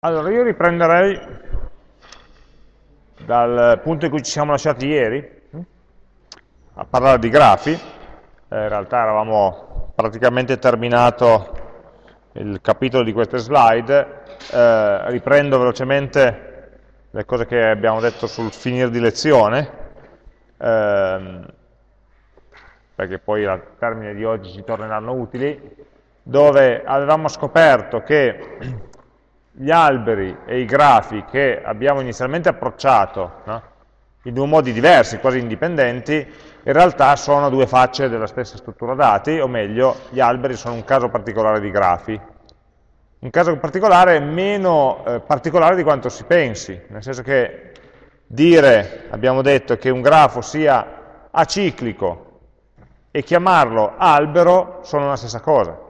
Allora, io riprenderei dal punto in cui ci siamo lasciati ieri, a parlare di grafi. In realtà eravamo praticamente terminato il capitolo di queste slide. Riprendo velocemente le cose che abbiamo detto sul finire di lezione, perché poi al termine di oggi ci torneranno utili, dove avevamo scoperto che gli alberi e i grafi che abbiamo inizialmente approcciato, no? In due modi diversi, quasi indipendenti, in realtà sono due facce della stessa struttura dati, o meglio, gli alberi sono un caso particolare di grafi. Un caso particolare meno particolare di quanto si pensi, nel senso che abbiamo detto che un grafo sia aciclico e chiamarlo albero sono la stessa cosa.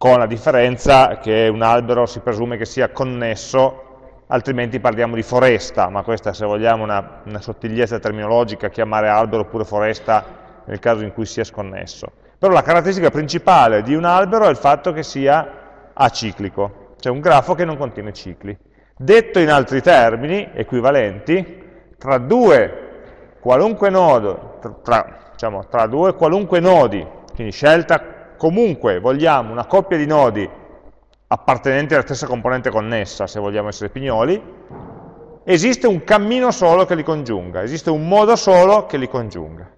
Con la differenza che un albero si presume che sia connesso, altrimenti parliamo di foresta, ma questa, se vogliamo, è una sottigliezza terminologica, chiamare albero oppure foresta nel caso in cui sia sconnesso. Però la caratteristica principale di un albero è il fatto che sia aciclico, cioè un grafo che non contiene cicli. Detto in altri termini equivalenti, tra due qualunque nodo, tra due qualunque nodi, quindi scelta comunque vogliamo una coppia di nodi appartenenti alla stessa componente connessa, se vogliamo essere pignoli, esiste un cammino solo che li congiunga, esiste un modo solo che li congiunga,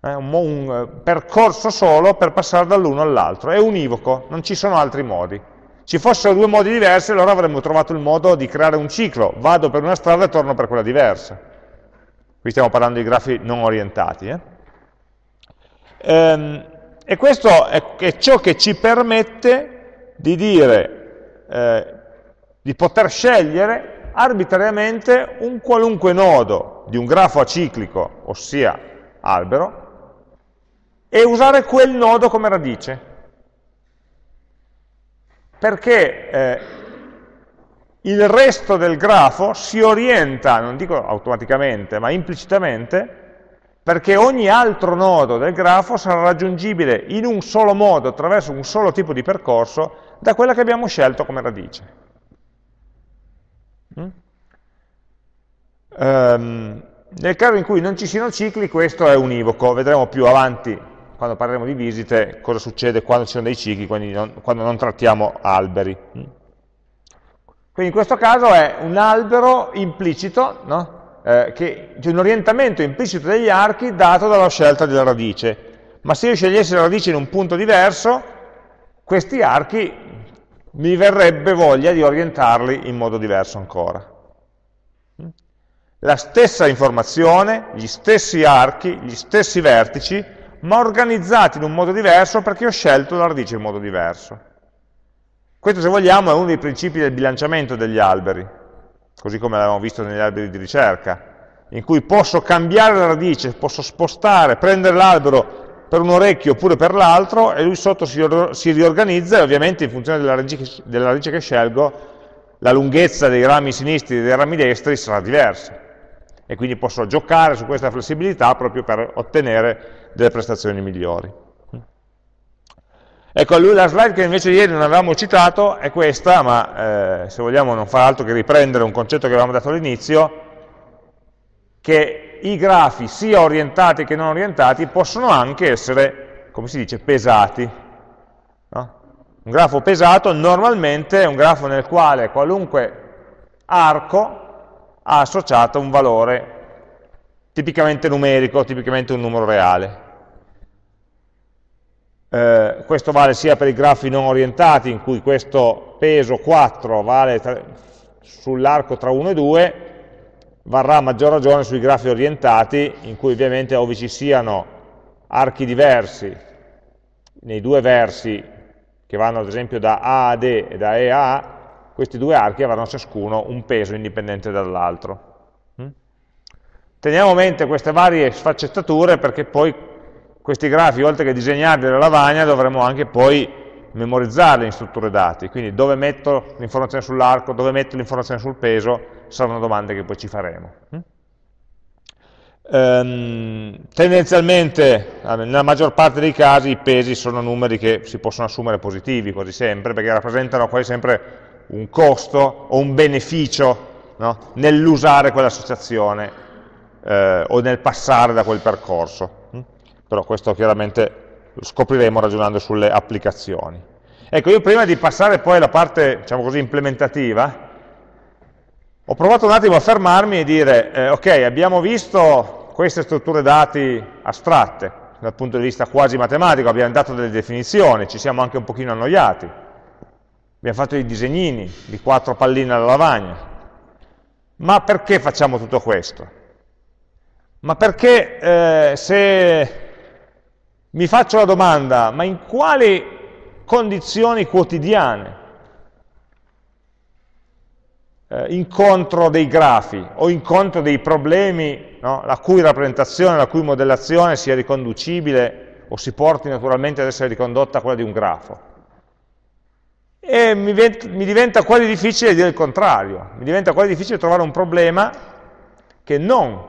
un percorso solo per passare dall'uno all'altro, è univoco, non ci sono altri modi. Ci fossero due modi diversi, allora avremmo trovato il modo di creare un ciclo, vado per una strada e torno per quella diversa. Qui stiamo parlando di grafi non orientati. E questo è ciò che ci permette di dire, di poter scegliere arbitrariamente un qualunque nodo di un grafo aciclico, ossia albero, e usare quel nodo come radice. Perché il resto del grafo si orienta, non dico automaticamente, ma implicitamente, perché ogni altro nodo del grafo sarà raggiungibile in un solo modo, attraverso un solo tipo di percorso, da quella che abbiamo scelto come radice. Nel caso in cui non ci siano cicli, questo è univoco. Vedremo più avanti, quando parleremo di visite, cosa succede quando ci sono dei cicli, quindi quando non trattiamo alberi. Quindi in questo caso è un albero implicito, no? C'è un orientamento implicito degli archi dato dalla scelta della radice, ma se io scegliessi la radice in un punto diverso, questi archi mi verrebbe voglia di orientarli in modo diverso ancora. La stessa informazione, gli stessi archi, gli stessi vertici, ma organizzati in un modo diverso perché ho scelto la radice in modo diverso. Questo, se vogliamo, è uno dei principi del bilanciamento degli alberi, così come l'avevamo visto negli alberi di ricerca, in cui posso cambiare la radice, posso spostare, prendere l'albero per un orecchio oppure per l'altro, e lui sotto si riorganizza, e ovviamente in funzione della radice che scelgo, la lunghezza dei rami sinistri e dei rami destri sarà diversa, e quindi posso giocare su questa flessibilità proprio per ottenere delle prestazioni migliori. Ecco, la slide che invece ieri non avevamo citato è questa, ma se vogliamo non fa altro che riprendere un concetto che avevamo dato all'inizio, che i grafi, sia orientati che non orientati, possono anche essere, come si dice, pesati. No? Un grafo pesato normalmente è un grafo nel quale qualunque arco ha associato un valore tipicamente numerico, tipicamente un numero reale. Questo vale sia per i grafi non orientati, in cui questo peso 4 vale sull'arco tra 1 e 2, varrà a maggior ragione sui grafi orientati, in cui ovviamente ove ci siano archi diversi nei due versi che vanno ad esempio da A a D e da E a A, questi due archi avranno ciascuno un peso indipendente dall'altro. Teniamo a mente queste varie sfaccettature, perché poi questi grafi, oltre che disegnarli alla lavagna, dovremo anche poi memorizzarli in strutture dati, quindi dove metto l'informazione sull'arco, dove metto l'informazione sul peso, saranno domande che poi ci faremo. Tendenzialmente, nella maggior parte dei casi, i pesi sono numeri che si possono assumere positivi quasi sempre, perché rappresentano quasi sempre un costo o un beneficio, no? Nell'usare quell'associazione o nel passare da quel percorso. Però questo chiaramente lo scopriremo ragionando sulle applicazioni. Ecco, io prima di passare poi alla parte, diciamo così, implementativa, ho provato un attimo a fermarmi e dire, ok, abbiamo visto queste strutture dati astratte, dal punto di vista quasi matematico, abbiamo dato delle definizioni, ci siamo anche un pochino annoiati, abbiamo fatto dei disegnini di 4 palline alla lavagna, ma perché facciamo tutto questo? Ma perché se mi faccio la domanda, ma in quali condizioni quotidiane incontro dei grafi o incontro dei problemi, no, la cui rappresentazione, la cui modellazione sia riconducibile o si porti naturalmente ad essere ricondotta a quella di un grafo. E mi diventa quasi difficile dire il contrario, mi diventa quasi difficile trovare un problema che non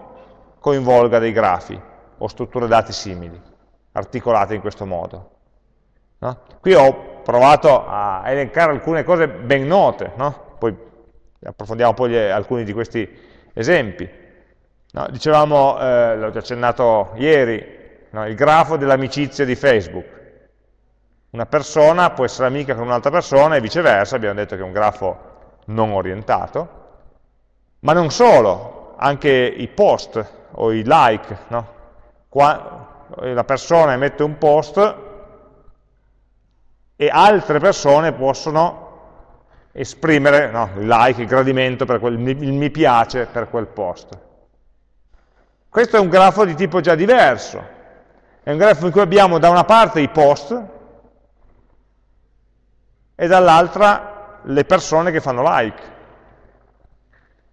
coinvolga dei grafi o strutture dati simili, articolate in questo modo. No? Qui ho provato a elencare alcune cose ben note, no? Poi approfondiamo poi alcuni di questi esempi. No, dicevamo, l'ho già accennato ieri, no, il grafo dell'amicizia di Facebook. Una persona può essere amica con un'altra persona e viceversa, abbiamo detto che è un grafo non orientato, ma non solo, anche i post o i like. No? Qua, la persona emette un post e altre persone possono esprimere, no, il like, il gradimento, per il mi piace per quel post. Questo è un grafo di tipo già diverso, è un grafo in cui abbiamo da una parte i post e dall'altra le persone che fanno like.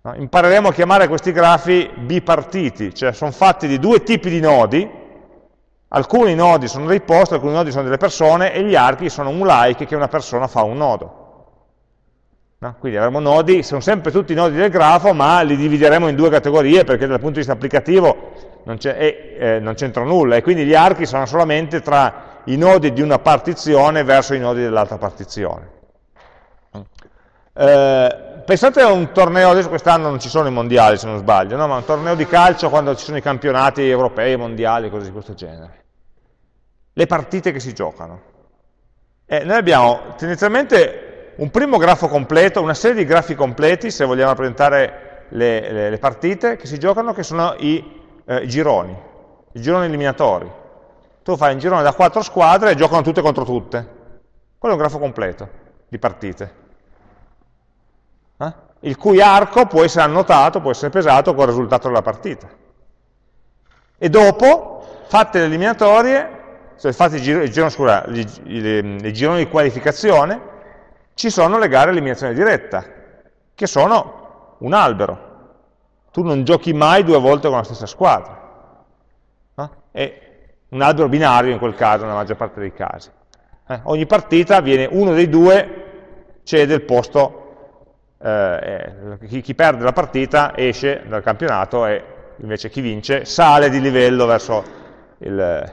No? Impareremo a chiamare questi grafi bipartiti, cioè sono fatti di due tipi di nodi, alcuni nodi sono dei post, alcuni nodi sono delle persone e gli archi sono un like che una persona fa a un nodo. No? Quindi avremo nodi, sono sempre tutti i nodi del grafo, ma li divideremo in due categorie perché dal punto di vista applicativo non c'entra nulla, e quindi gli archi sono solamente tra i nodi di una partizione verso i nodi dell'altra partizione. Pensate a un torneo, adesso quest'anno non ci sono i mondiali se non sbaglio, no? Ma un torneo di calcio quando ci sono i campionati europei, mondiali, cose di questo genere. Le partite che si giocano. Noi abbiamo tendenzialmente un primo grafo completo, una serie di grafi completi, se vogliamo rappresentare le partite che si giocano, che sono i gironi eliminatori. Tu fai un girone da 4 squadre e giocano tutte contro tutte. Quello è un grafo completo di partite. Il cui arco può essere annotato, può essere pesato col risultato della partita. E dopo, fatte le eliminatorie, cioè fatti i gironi di qualificazione, ci sono le gare a eliminazione diretta, che sono un albero. Tu non giochi mai due volte con la stessa squadra. No? È un albero binario in quel caso, nella maggior parte dei casi. Ogni partita viene uno dei due, cede il posto, chi perde la partita esce dal campionato e invece chi vince sale di livello verso il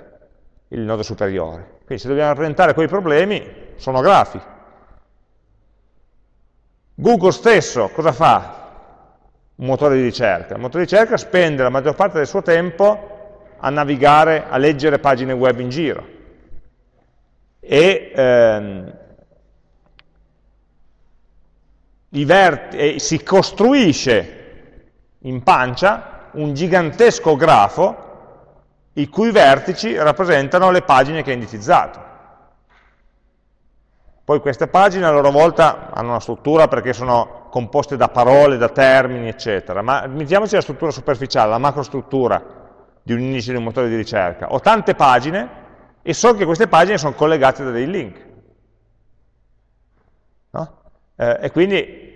nodo superiore. Quindi se dobbiamo rappresentare quei problemi, sono grafi. Google stesso cosa fa? Un motore di ricerca. Il motore di ricerca spende la maggior parte del suo tempo a navigare, a leggere pagine web in giro. E si costruisce in pancia un gigantesco grafo i cui vertici rappresentano le pagine che ha indicizzato. Poi queste pagine a loro volta hanno una struttura perché sono composte da parole, da termini, eccetera, ma mettiamoci la struttura superficiale, la macrostruttura di un indice di un motore di ricerca. Ho tante pagine e so che queste pagine sono collegate da dei link. No? E quindi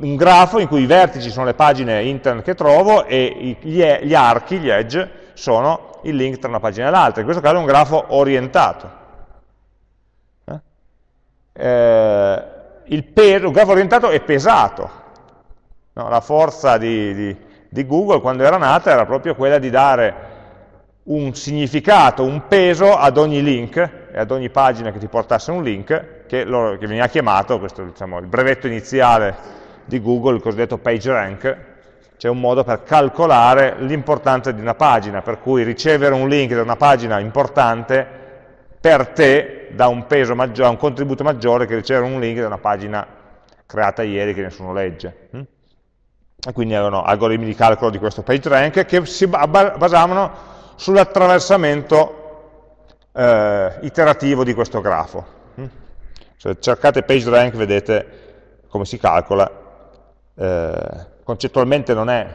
un grafo in cui i vertici sono le pagine internet che trovo e gli archi, gli edge, sono i link tra una pagina e l'altra. In questo caso è un grafo orientato. Il grafo orientato è pesato, no? La forza di, di, di Google quando era nata era proprio quella di dare un significato, un peso ad ogni link e ad ogni pagina che ti portasse un link che veniva chiamato, questo diciamo il brevetto iniziale di Google, il cosiddetto PageRank. C'è un modo per calcolare l'importanza di una pagina, per cui ricevere un link da una pagina importante per te dà un peso maggiore, un contributo maggiore che ricevere un link da una pagina creata ieri che nessuno legge. E quindi erano algoritmi di calcolo di questo PageRank che si basavano sull'attraversamento iterativo di questo grafo. Se cercate PageRank vedete come si calcola. Concettualmente non è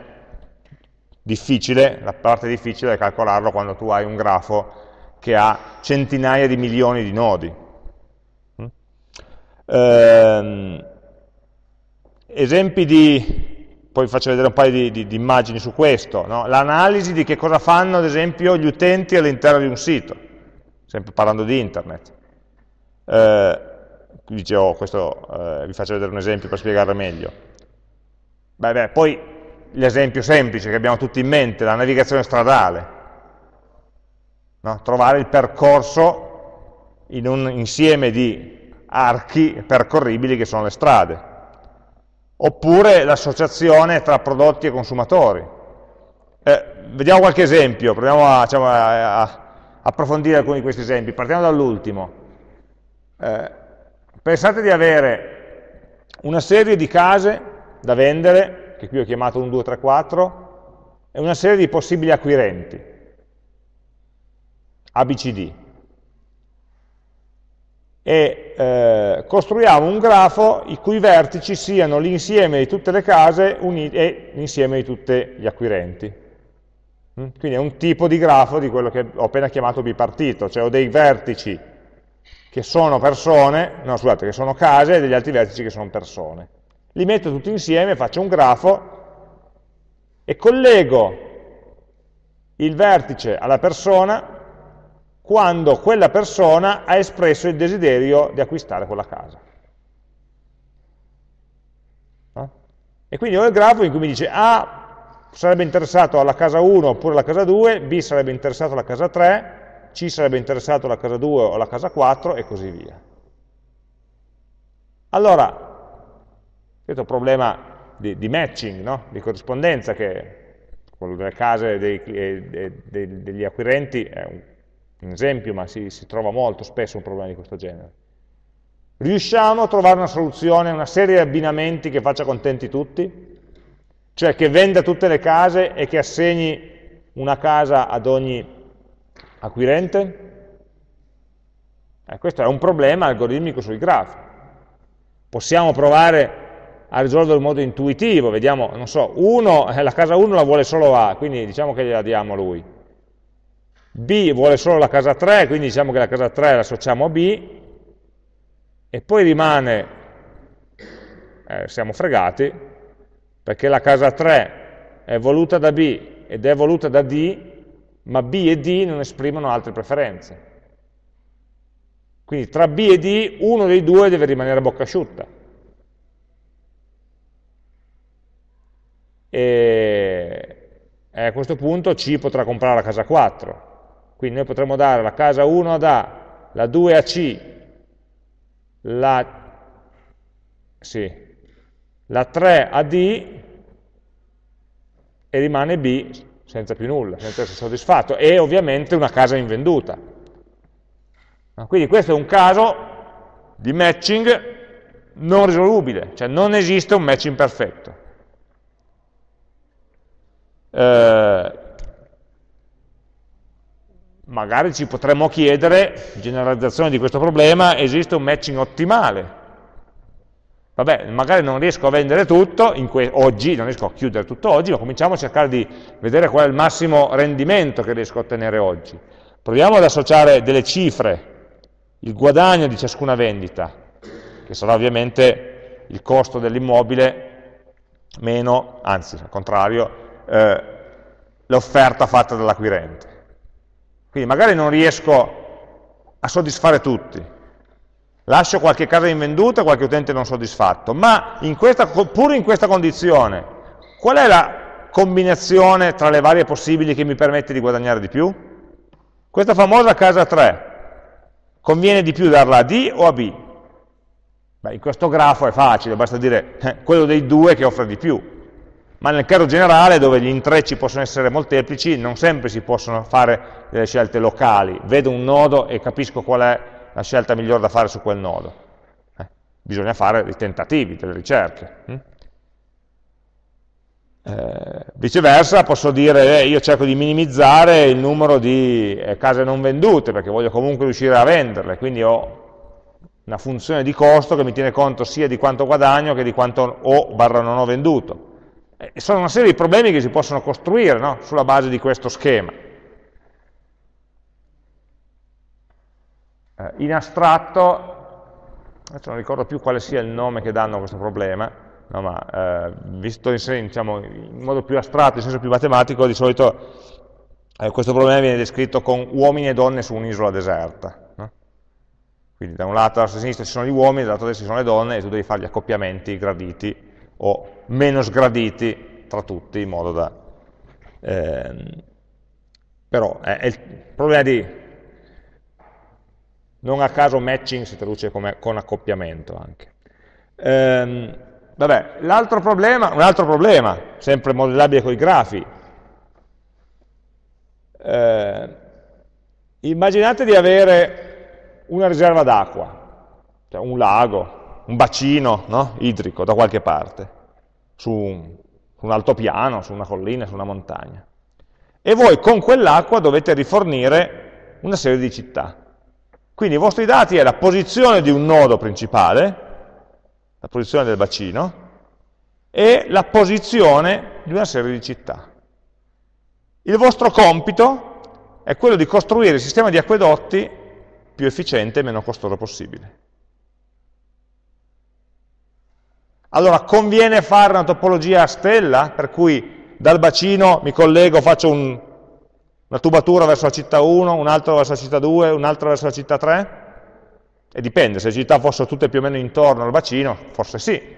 difficile, la parte difficile è calcolarlo quando tu hai un grafo che ha centinaia di milioni di nodi. Esempi di... Poi vi faccio vedere un paio di immagini su questo, no? L'analisi di che cosa fanno ad esempio gli utenti all'interno di un sito, sempre parlando di internet. Dicevo, questo vi faccio vedere un esempio per spiegarlo meglio. Beh, poi l'esempio semplice che abbiamo tutti in mente, la navigazione stradale, no? Trovare il percorso in un insieme di archi percorribili che sono le strade. Oppure l'associazione tra prodotti e consumatori. Vediamo qualche esempio, proviamo a approfondire alcuni di questi esempi. Partiamo dall'ultimo. Pensate di avere una serie di case da vendere, che qui ho chiamato 1, 2, 3, 4, e una serie di possibili acquirenti, ABCD. E costruiamo un grafo i cui vertici siano l'insieme di tutte le case e l'insieme di tutti gli acquirenti. Quindi è un tipo di grafo di quello che ho appena chiamato bipartito, cioè ho dei vertici che sono persone, no scusate, che sono case, e degli altri vertici che sono persone. Li metto tutti insieme, faccio un grafo e collego il vertice alla persona quando quella persona ha espresso il desiderio di acquistare quella casa. No? E quindi ho il grafo in cui mi dice A sarebbe interessato alla casa 1 oppure alla casa 2, B sarebbe interessato alla casa 3, C sarebbe interessato alla casa 2 o alla casa 4 e così via. Allora, questo è un problema di matching, no? Di corrispondenza, che con le case degli acquirenti è un esempio, ma si trova molto spesso un problema di questo genere. Riusciamo a trovare una soluzione, una serie di abbinamenti che faccia contenti tutti? Cioè che venda tutte le case e che assegni una casa ad ogni acquirente? Questo è un problema algoritmico sui grafi. Possiamo provare a risolverlo in modo intuitivo, vediamo, non so, la casa 1 la vuole solo A, quindi diciamo che gliela diamo a lui. B vuole solo la casa 3, quindi diciamo che la casa 3 la associamo a B, e poi rimane, siamo fregati, perché la casa 3 è voluta da B ed è voluta da D, ma B e D non esprimono altre preferenze. Quindi tra B e D uno dei due deve rimanere a bocca asciutta. E a questo punto C potrà comprare la casa 4. Quindi noi potremmo dare la casa 1 ad A, la 2 a C, la 3 a D, e rimane B senza più nulla, senza essere soddisfatto, e ovviamente una casa invenduta. Quindi questo è un caso di matching non risolubile, cioè non esiste un matching perfetto. Magari ci potremmo chiedere, generalizzazione di questo problema, esiste un matching ottimale? Vabbè, magari non riesco a vendere tutto oggi, non riesco a chiudere tutto oggi, ma cominciamo a cercare di vedere qual è il massimo rendimento che riesco a ottenere oggi. Proviamo ad associare delle cifre, il guadagno di ciascuna vendita, che sarà ovviamente il costo dell'immobile meno, anzi, al contrario, l'offerta fatta dall'acquirente. Quindi magari non riesco a soddisfare tutti, lascio qualche casa invenduta, qualche utente non soddisfatto, ma pure in questa condizione, qual è la combinazione tra le varie possibili che mi permette di guadagnare di più? Questa famosa casa 3, conviene di più darla a D o a B? Beh, in questo grafo è facile, basta dire quello dei due che offre di più, ma nel caso generale, dove gli intrecci possono essere molteplici, non sempre si possono fare delle scelte locali. Vedo un nodo e capisco qual è la scelta migliore da fare su quel nodo. Bisogna fare dei tentativi, delle ricerche. Viceversa, posso dire, io cerco di minimizzare il numero di case non vendute, perché voglio comunque riuscire a venderle, quindi ho una funzione di costo che mi tiene conto sia di quanto guadagno che di quanto ho/non ho venduto. Sono una serie di problemi che si possono costruire, no? Sulla base di questo schema. In astratto, adesso non ricordo più quale sia il nome che danno a questo problema, no, ma visto in modo più astratto, in senso più matematico, di solito questo problema viene descritto con uomini e donne su un'isola deserta. No? Quindi da un lato a sinistra ci sono gli uomini, dall'altro a destra ci sono le donne, e tu devi fare gli accoppiamenti graditi o meno sgraditi tra tutti, in modo da... però è il problema di... non a caso matching si traduce come con accoppiamento anche. Vabbè, un altro problema, sempre modellabile con i grafi. Immaginate di avere una riserva d'acqua, cioè un lago, un bacino, no? Idrico da qualche parte, su un altopiano, su una collina, su una montagna. E voi con quell'acqua dovete rifornire una serie di città. Quindi i vostri dati è la posizione di un nodo principale, la posizione del bacino, e la posizione di una serie di città. Il vostro compito è quello di costruire il sistema di acquedotti più efficiente e meno costoso possibile. Allora, conviene fare una topologia a stella, per cui dal bacino mi collego, faccio una tubatura verso la città 1, un'altra verso la città 2, un'altra verso la città 3? E dipende, se le città fossero tutte più o meno intorno al bacino, forse sì.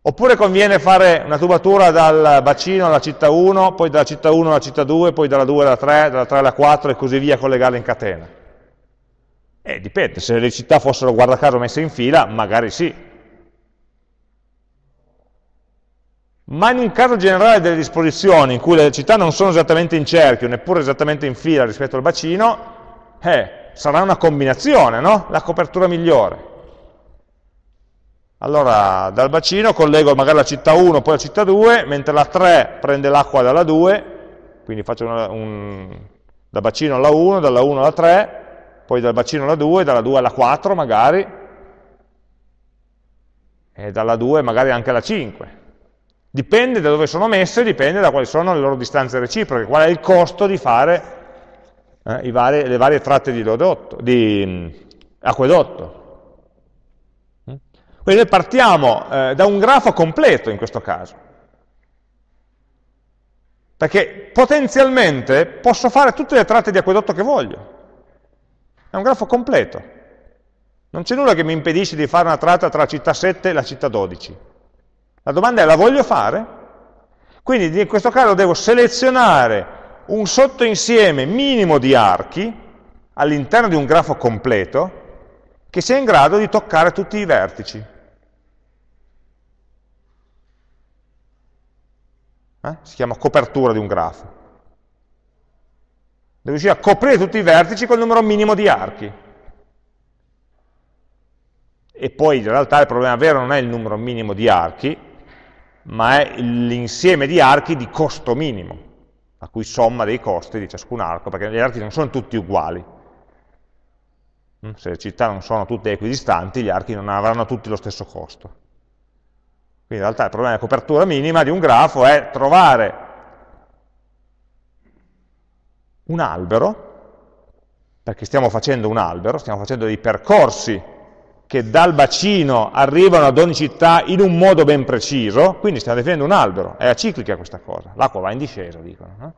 Oppure conviene fare una tubatura dal bacino alla città 1, poi dalla città 1 alla città 2, poi dalla 2 alla 3, dalla 3 alla 4 e così via, collegarle in catena. E dipende, se le città fossero, guarda caso, messe in fila, magari sì. Ma in un caso generale delle disposizioni, in cui le città non sono esattamente in cerchio, neppure esattamente in fila rispetto al bacino, sarà una combinazione, no? La copertura migliore. Allora, dal bacino collego magari la città 1, poi la città 2, mentre la 3 prende l'acqua dalla 2, quindi faccio dal bacino alla 1, dalla 1 alla 3, poi dal bacino alla 2, dalla 2 alla 4 magari, e dalla 2 magari anche alla 5. Dipende da dove sono messe, dipende da quali sono le loro distanze reciproche, qual è il costo di fare le varie tratte di acquedotto. Quindi noi partiamo da un grafo completo in questo caso, perché potenzialmente posso fare tutte le tratte di acquedotto che voglio. È un grafo completo. Non c'è nulla che mi impedisce di fare una tratta tra la città 7 e la città 12. La domanda è, la voglio fare? Quindi in questo caso devo selezionare un sottoinsieme minimo di archi all'interno di un grafo completo che sia in grado di toccare tutti i vertici. Si chiama copertura di un grafo. Devo riuscire a coprire tutti i vertici col numero minimo di archi. E poi in realtà il problema vero non è il numero minimo di archi, ma è l'insieme di archi di costo minimo, a cui somma dei costi di ciascun arco, perché gli archi non sono tutti uguali. Se le città non sono tutte equidistanti, gli archi non avranno tutti lo stesso costo. Quindi in realtà il problema della copertura minima di un grafo è trovare un albero, perché stiamo facendo un albero, stiamo facendo dei percorsi che dal bacino arrivano ad ogni città in un modo ben preciso, quindi stiamo definendo un albero, è aciclica questa cosa, l'acqua va in discesa, dicono. No?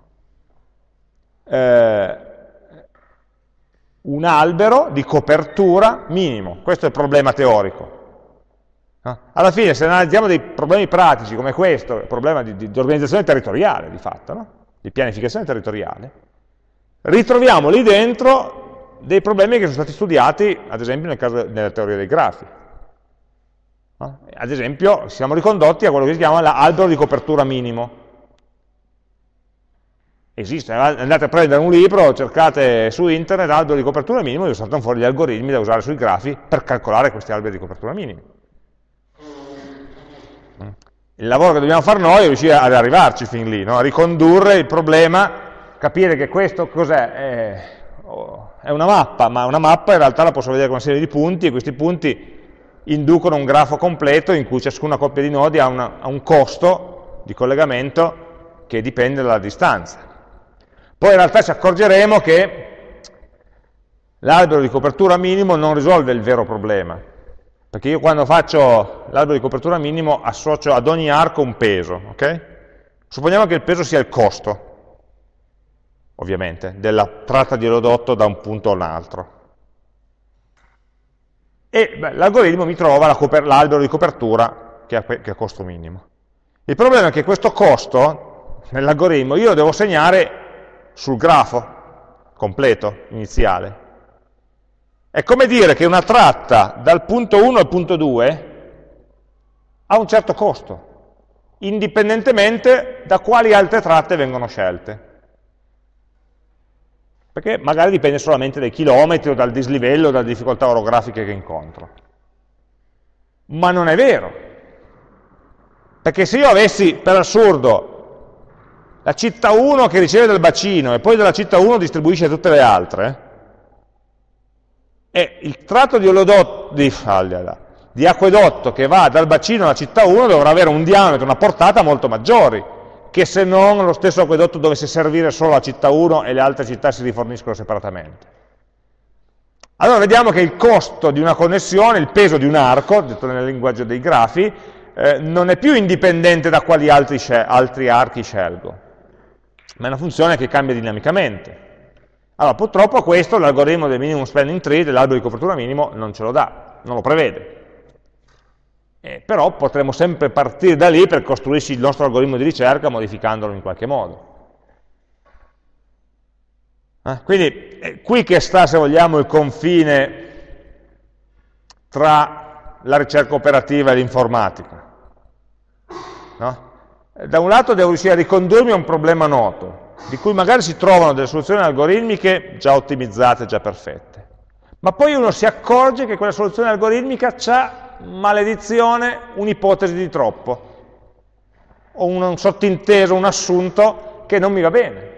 Un albero di copertura minimo, questo è il problema teorico. Alla fine, se analizziamo dei problemi pratici come questo, il problema di organizzazione territoriale, di fatto, no? Di pianificazione territoriale, ritroviamo lì dentro dei problemi che sono stati studiati, ad esempio, nella teoria dei grafi. No? Ad esempio, siamo ricondotti a quello che si chiama l'albero di copertura minimo. Esiste, andate a prendere un libro, cercate su internet albero di copertura minimo, e vi saltano fuori gli algoritmi da usare sui grafi per calcolare questi alberi di copertura minimi. Il lavoro che dobbiamo fare noi è riuscire ad arrivarci fin lì, no? A ricondurre il problema, capire che questo cos'è? È una mappa, ma una mappa in realtà la posso vedere con una serie di punti, e questi punti inducono un grafo completo in cui ciascuna coppia di nodi ha un costo di collegamento che dipende dalla distanza. Poi in realtà ci accorgeremo che l'albero di copertura minimo non risolve il vero problema, perché io quando faccio l'albero di copertura minimo associo ad ogni arco un peso, ok? Supponiamo che il peso sia il costo, ovviamente, della tratta di erodotto da un punto a un altro. E l'algoritmo mi trova l'albero di copertura che ha costo minimo. Il problema è che questo costo, nell'algoritmo, io lo devo segnare sul grafo completo, iniziale. È come dire che una tratta dal punto 1 al punto 2 ha un certo costo, indipendentemente da quali altre tratte vengono scelte. Perché magari dipende solamente dai chilometri, o dal dislivello, o dalle difficoltà orografiche che incontro. Ma non è vero. Perché se io avessi, per assurdo, la città 1 che riceve dal bacino e poi dalla città 1 distribuisce tutte le altre, e il tratto di acquedotto che va dal bacino alla città 1 dovrà avere un diametro, una portata molto maggiori, che se non lo stesso acquedotto dovesse servire solo la città 1 e le altre città si riforniscono separatamente. Allora vediamo che il costo di una connessione, il peso di un arco, detto nel linguaggio dei grafi, non è più indipendente da quali altri archi scelgo, ma è una funzione che cambia dinamicamente. Allora, purtroppo questo l'algoritmo del minimum spanning tree, dell'albero di copertura minimo, non ce lo dà, non lo prevede. Però potremo sempre partire da lì per costruirci il nostro algoritmo di ricerca modificandolo in qualche modo. Quindi è qui che sta, se vogliamo, il confine tra la ricerca operativa e l'informatica. No? Da un lato devo riuscire a ricondurmi a un problema noto, di cui magari si trovano delle soluzioni algoritmiche già ottimizzate, già perfette. Ma poi uno si accorge che quella soluzione algoritmica ha, maledizione, un'ipotesi di troppo, o un sottinteso, un assunto che non mi va bene.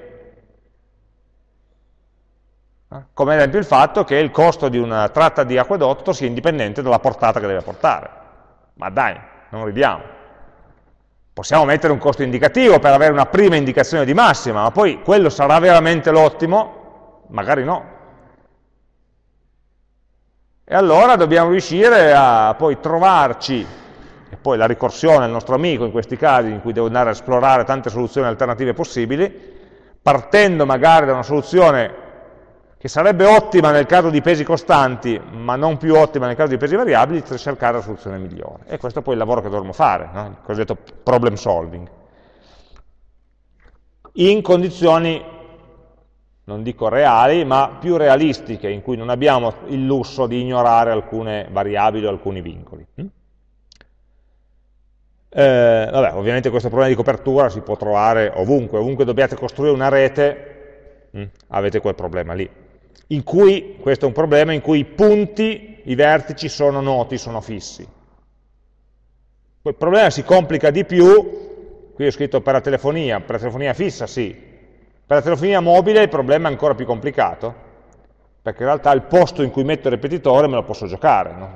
Come ad esempio il fatto che il costo di una tratta di acquedotto sia indipendente dalla portata che deve portare. Ma dai, non ridiamo. Possiamo mettere un costo indicativo per avere una prima indicazione di massima, ma poi quello sarà veramente l'ottimo? Magari no. E allora dobbiamo riuscire a poi trovarci, e poi la ricorsione è il nostro amico in questi casi, in cui devo andare a esplorare tante soluzioni alternative possibili, partendo magari da una soluzione che sarebbe ottima nel caso di pesi costanti, ma non più ottima nel caso di pesi variabili, per cercare la soluzione migliore. E questo è poi il lavoro che dovremo fare, no? Il cosiddetto problem solving. In condizioni, non dico reali, ma più realistiche, in cui non abbiamo il lusso di ignorare alcune variabili o alcuni vincoli. Vabbè, ovviamente questo problema di copertura si può trovare ovunque, ovunque dobbiate costruire una rete, avete quel problema lì. In cui, questo è un problema in cui i punti, i vertici sono noti, sono fissi. Poi il problema si complica di più, qui ho scritto per la telefonia fissa sì, per la telefonia mobile il problema è ancora più complicato, perché in realtà il posto in cui metto il ripetitore me lo posso giocare, no?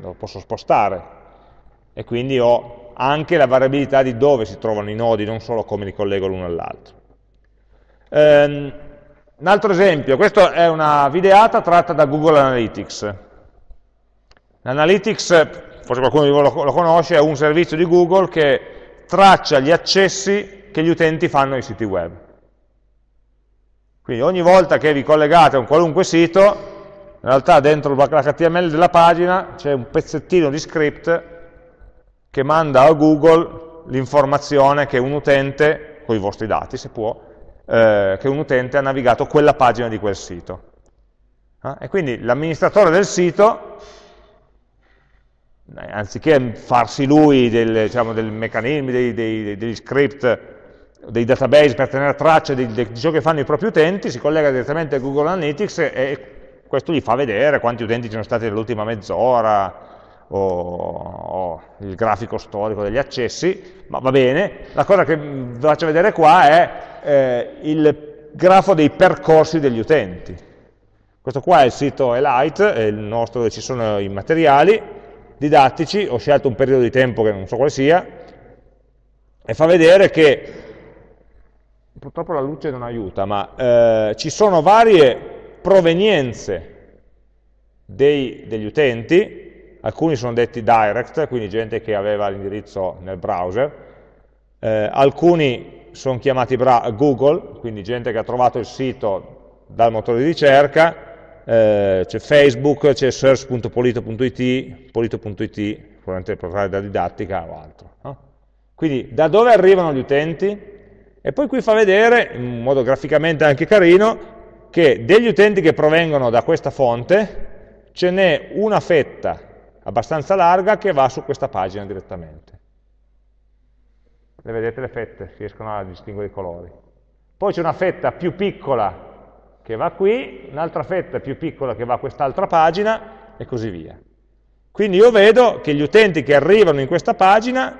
Lo posso spostare, e quindi ho anche la variabilità di dove si trovano i nodi, non solo come li collego l'uno all'altro. Un altro esempio, questa è una videata tratta da Google Analytics. L'Analytics, forse qualcuno di voi lo conosce, è un servizio di Google che traccia gli accessi che gli utenti fanno ai siti web. Quindi ogni volta che vi collegate a un qualunque sito, in realtà dentro l'HTML della pagina c'è un pezzettino di script che manda a Google l'informazione che un utente, con i vostri dati se può, che un utente ha navigato quella pagina di quel sito. E quindi l'amministratore del sito, anziché farsi lui dei meccanismi, degli script, dei database per tenere traccia di ciò che fanno i propri utenti, si collega direttamente a Google Analytics e questo gli fa vedere quanti utenti ci sono stati nell'ultima mezz'ora o il grafico storico degli accessi, ma va bene. La cosa che vi faccio vedere qua è il grafo dei percorsi degli utenti. Questo qua è il sito Elite, è il nostro dove ci sono i materiali didattici, ho scelto un periodo di tempo che non so quale sia, e fa vedere che purtroppo la luce non aiuta, ma ci sono varie provenienze degli utenti, alcuni sono detti direct, quindi gente che aveva l'indirizzo nel browser, alcuni sono chiamati Google, quindi gente che ha trovato il sito dal motore di ricerca, c'è Facebook, c'è search.polito.it, polito.it, probabilmente per fare da didattica o altro. No? Quindi da dove arrivano gli utenti? E poi qui fa vedere, in modo graficamente anche carino, che degli utenti che provengono da questa fonte ce n'è una fetta abbastanza larga che va su questa pagina direttamente. Le vedete le fette? Riescono a distinguere i colori. Poi c'è una fetta più piccola che va qui, un'altra fetta più piccola che va a quest'altra pagina e così via. Quindi io vedo che gli utenti che arrivano in questa pagina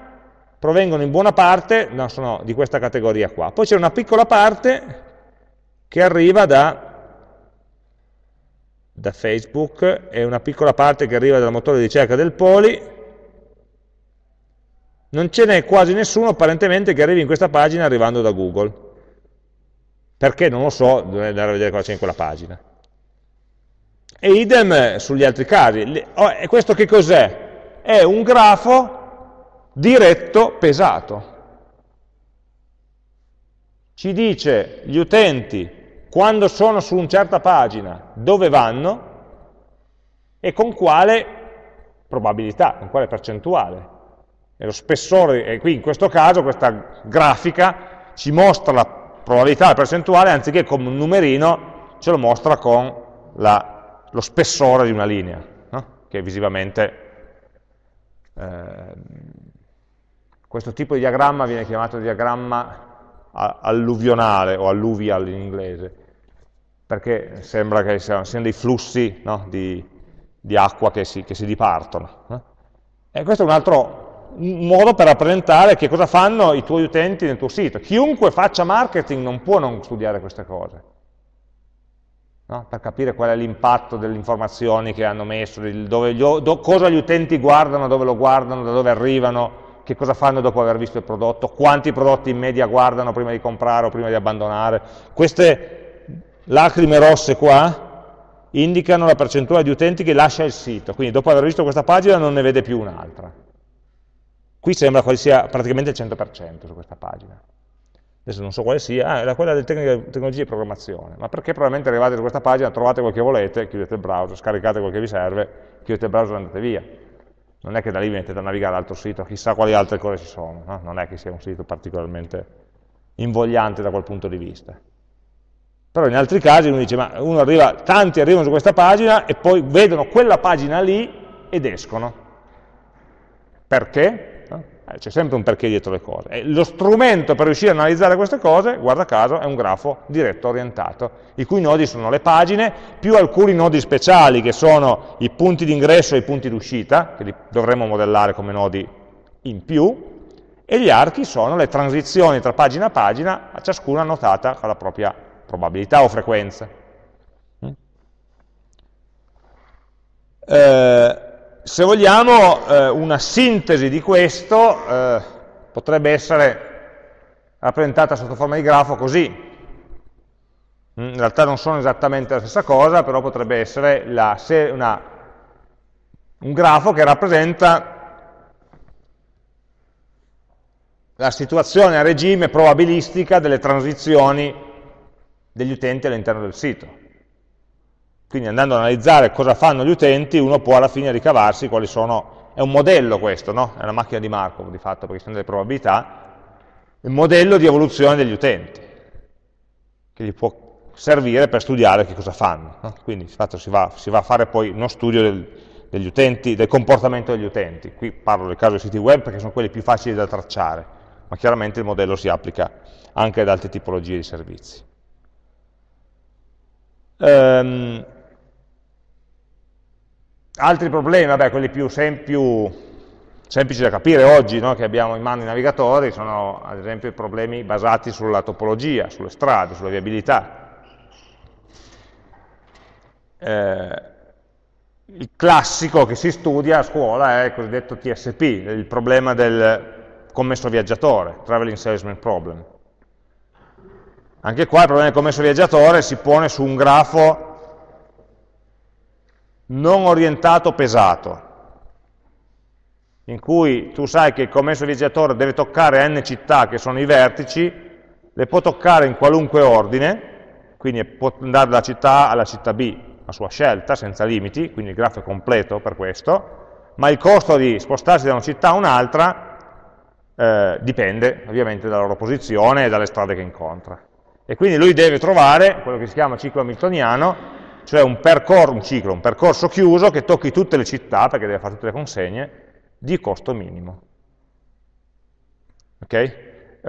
provengono in buona parte, no, sono di questa categoria qua. Poi c'è una piccola parte che arriva da Facebook e una piccola parte che arriva dal motore di ricerca del Poli. Non ce n'è quasi nessuno apparentemente che arrivi in questa pagina arrivando da Google. Perché? Non lo so, dovrei andare a vedere cosa c'è in quella pagina. E idem sugli altri casi. E questo che cos'è? È un grafo diretto pesato. Ci dice gli utenti quando sono su una certa pagina dove vanno e con quale probabilità, con quale percentuale. E lo spessore, e qui in questo caso questa grafica ci mostra la probabilità, la percentuale, anziché come un numerino ce lo mostra con lo spessore di una linea, no? Che visivamente... Questo tipo di diagramma viene chiamato diagramma alluvionale o alluvial in inglese, perché sembra che siano dei flussi, no, di acqua che si dipartono. E questo è un altro modo per rappresentare che cosa fanno i tuoi utenti nel tuo sito. Chiunque faccia marketing non può non studiare queste cose, no? Per capire qual è l'impatto delle informazioni che hanno messo, cosa gli utenti guardano, dove lo guardano, da dove arrivano, che cosa fanno dopo aver visto il prodotto, quanti prodotti in media guardano prima di comprare o prima di abbandonare. Queste lacrime rosse qua indicano la percentuale di utenti che lascia il sito, quindi dopo aver visto questa pagina non ne vede più un'altra. Qui sembra quale sia praticamente il 100% su questa pagina. Adesso non so quale sia, era quella delle tecnologie di programmazione, ma perché probabilmente arrivate da questa pagina, trovate quel che volete, chiudete il browser, scaricate quel che vi serve, chiudete il browser e andate via. Non è che da lì vi mettete a navigare all'altro sito, chissà quali altre cose ci sono, no? Non è che sia un sito particolarmente invogliante da quel punto di vista. Però in altri casi uno dice, ma tanti arrivano su questa pagina e poi vedono quella pagina lì ed escono. Perché? No? C'è sempre un perché dietro le cose. E lo strumento per riuscire a analizzare queste cose, guarda caso, è un grafo diretto orientato, i cui nodi sono le pagine, più alcuni nodi speciali, che sono i punti d'ingresso e i punti d'uscita, che li dovremo modellare come nodi in più, e gli archi sono le transizioni tra pagina a pagina, ciascuna annotata con la propria probabilità o frequenza. Se vogliamo una sintesi di questo potrebbe essere rappresentata sotto forma di grafo così. In realtà non sono esattamente la stessa cosa, però potrebbe essere un grafo che rappresenta la situazione a regime probabilistica delle transizioni degli utenti all'interno del sito. Quindi andando ad analizzare cosa fanno gli utenti, uno può alla fine ricavarsi quali sono, è un modello questo, no? È una macchina di Markov di fatto, perché ci sono delle probabilità, il modello di evoluzione degli utenti, che gli può servire per studiare che cosa fanno, no? Quindi di fatto si va a fare poi uno studio degli utenti, del comportamento degli utenti. Qui parlo del caso dei siti web perché sono quelli più facili da tracciare, ma chiaramente il modello si applica anche ad altre tipologie di servizi. Altri problemi, vabbè, quelli più semplici da capire oggi, no, che abbiamo in mano i navigatori, sono ad esempio i problemi basati sulla topologia, sulle strade, sulla viabilità. Il classico che si studia a scuola è il cosiddetto TSP, il problema del commesso viaggiatore, Traveling Salesman Problem. Anche qua il problema del commesso viaggiatore si pone su un grafo non orientato pesato, in cui tu sai che il commesso viaggiatore deve toccare n città, che sono i vertici, le può toccare in qualunque ordine, quindi può andare dalla città A alla città B, a sua scelta, senza limiti, quindi il grafo è completo per questo, ma il costo di spostarsi da una città a un'altra dipende ovviamente dalla loro posizione e dalle strade che incontra. E quindi lui deve trovare quello che si chiama ciclo hamiltoniano, cioè un percorso chiuso che tocchi tutte le città, perché deve fare tutte le consegne, di costo minimo. Ok?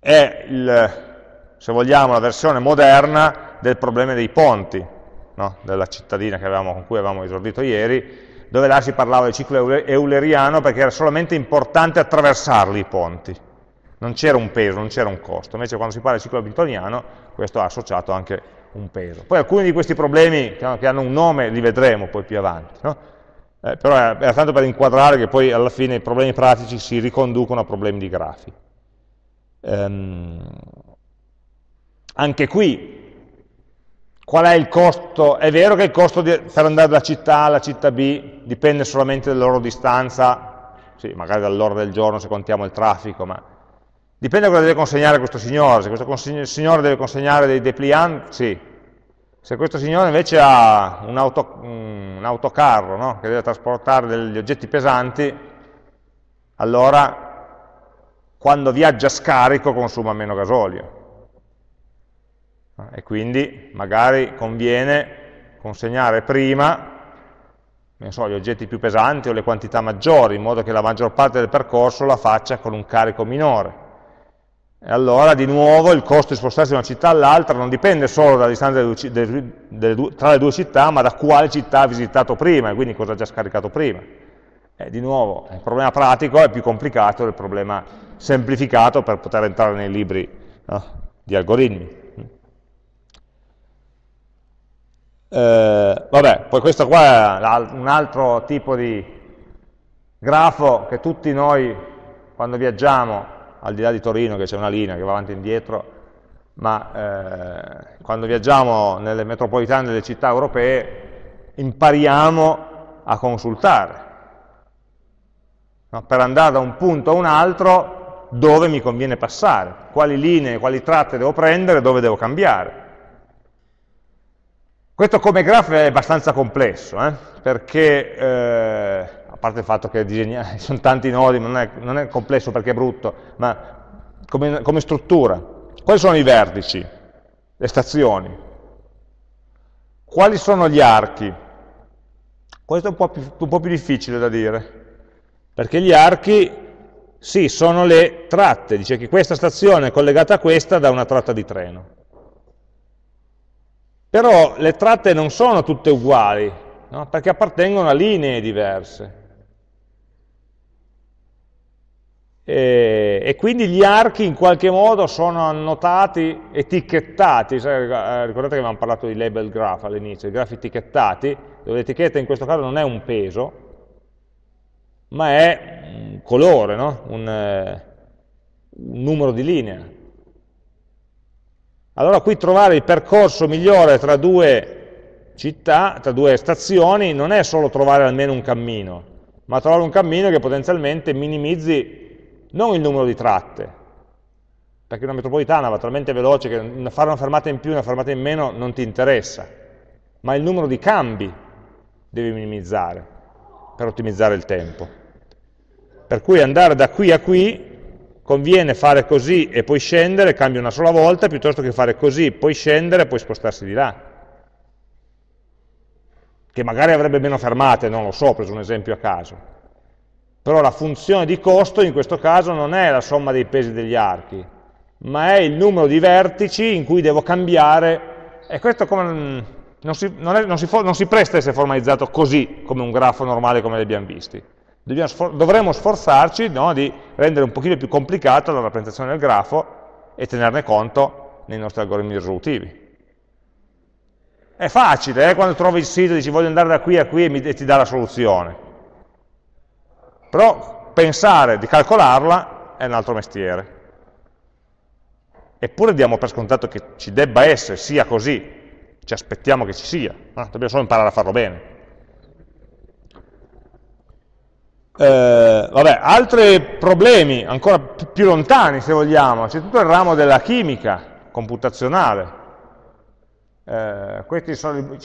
È, se vogliamo, la versione moderna del problema dei ponti, no? Della cittadina con cui avevamo esordito ieri, dove là si parlava del ciclo euleriano perché era solamente importante attraversarli i ponti, non c'era un peso, non c'era un costo. Invece quando si parla di ciclo hamiltoniano, questo ha associato anche un peso. Poi alcuni di questi problemi che hanno un nome li vedremo poi più avanti, no? Però era tanto per inquadrare che poi alla fine i problemi pratici si riconducono a problemi di grafi. Anche qui qual è il costo? È vero che il costo per andare da città A alla città B dipende solamente dalla loro distanza, sì, magari dall'ora del giorno se contiamo il traffico, ma dipende da cosa deve consegnare questo signore. Se questo signore deve consegnare dei dépliants, sì. Se questo signore invece ha un autocarro, no? Che deve trasportare degli oggetti pesanti, allora quando viaggia scarico consuma meno gasolio, e quindi magari conviene consegnare prima, non so, gli oggetti più pesanti o le quantità maggiori, in modo che la maggior parte del percorso la faccia con un carico minore. E allora di nuovo il costo di spostarsi da una città all'altra non dipende solo dalla distanza tra le due città, ma da quale città ha visitato prima e quindi cosa ha già scaricato prima. Di nuovo, il problema pratico è più complicato del problema semplificato per poter entrare nei libri, no, di algoritmi. Vabbè, poi questo qua è un altro tipo di grafo che tutti noi, quando viaggiamo, al di là di Torino che c'è una linea che va avanti e indietro, ma quando viaggiamo nelle metropolitane delle città europee impariamo a consultare. No, per andare da un punto a un altro, dove mi conviene passare, quali linee, quali tratte devo prendere, dove devo cambiare. Questo come grafo è abbastanza complesso, perché, a parte il fatto che disegnare sono tanti nodi, non è complesso perché è brutto, ma come struttura. Quali sono i vertici, le stazioni? Quali sono gli archi? Questo è un po' più difficile da dire. Perché gli archi, sì, sono le tratte, dice che questa stazione è collegata a questa da una tratta di treno. Però le tratte non sono tutte uguali, no? Perché appartengono a linee diverse. E quindi gli archi in qualche modo sono annotati, etichettati. Ricordate che avevamo parlato di label graph all'inizio, i grafi etichettati, dove l'etichetta in questo caso non è un peso, ma è un colore, no? un numero di linee. Allora qui trovare il percorso migliore tra due città, tra due stazioni, non è solo trovare almeno un cammino, ma trovare un cammino che potenzialmente minimizzi non il numero di tratte, perché una metropolitana va talmente veloce che fare una fermata in più, una fermata in meno non ti interessa, ma il numero di cambi devi minimizzare per ottimizzare il tempo. Per cui andare da qui a qui conviene fare così e poi scendere, cambia una sola volta, piuttosto che fare così, poi scendere e poi spostarsi di là. Che magari avrebbe meno fermate, non lo so, ho preso un esempio a caso. Però la funzione di costo in questo caso non è la somma dei pesi degli archi, ma è il numero di vertici in cui devo cambiare, e questo come... Non si presta a essere formalizzato così, come un grafo normale come li abbiamo visti. Dovremmo sforzarci, no, di rendere un pochino più complicata la rappresentazione del grafo e tenerne conto nei nostri algoritmi risolutivi. È facile, quando trovi il sito e dici voglio andare da qui a qui e ti dà la soluzione. Però pensare di calcolarla è un altro mestiere. Eppure diamo per scontato che ci debba essere, sia così. Ci aspettiamo che ci sia, dobbiamo solo imparare a farlo bene. Altri problemi, ancora più lontani se vogliamo, c'è tutto il ramo della chimica computazionale. C'è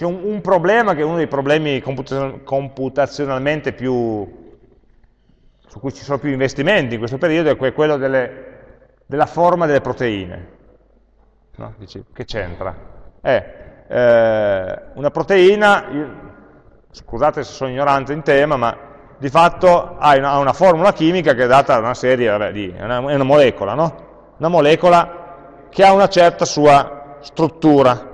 un problema che è uno dei problemi computazionalmente più, su cui ci sono più investimenti in questo periodo, è quello della forma delle proteine. No? Dici, che c'entra? Una proteina, scusate se sono ignorante in tema, ma di fatto ha una formula chimica che è data da una serie, è una molecola, no? Una molecola che ha una certa sua struttura.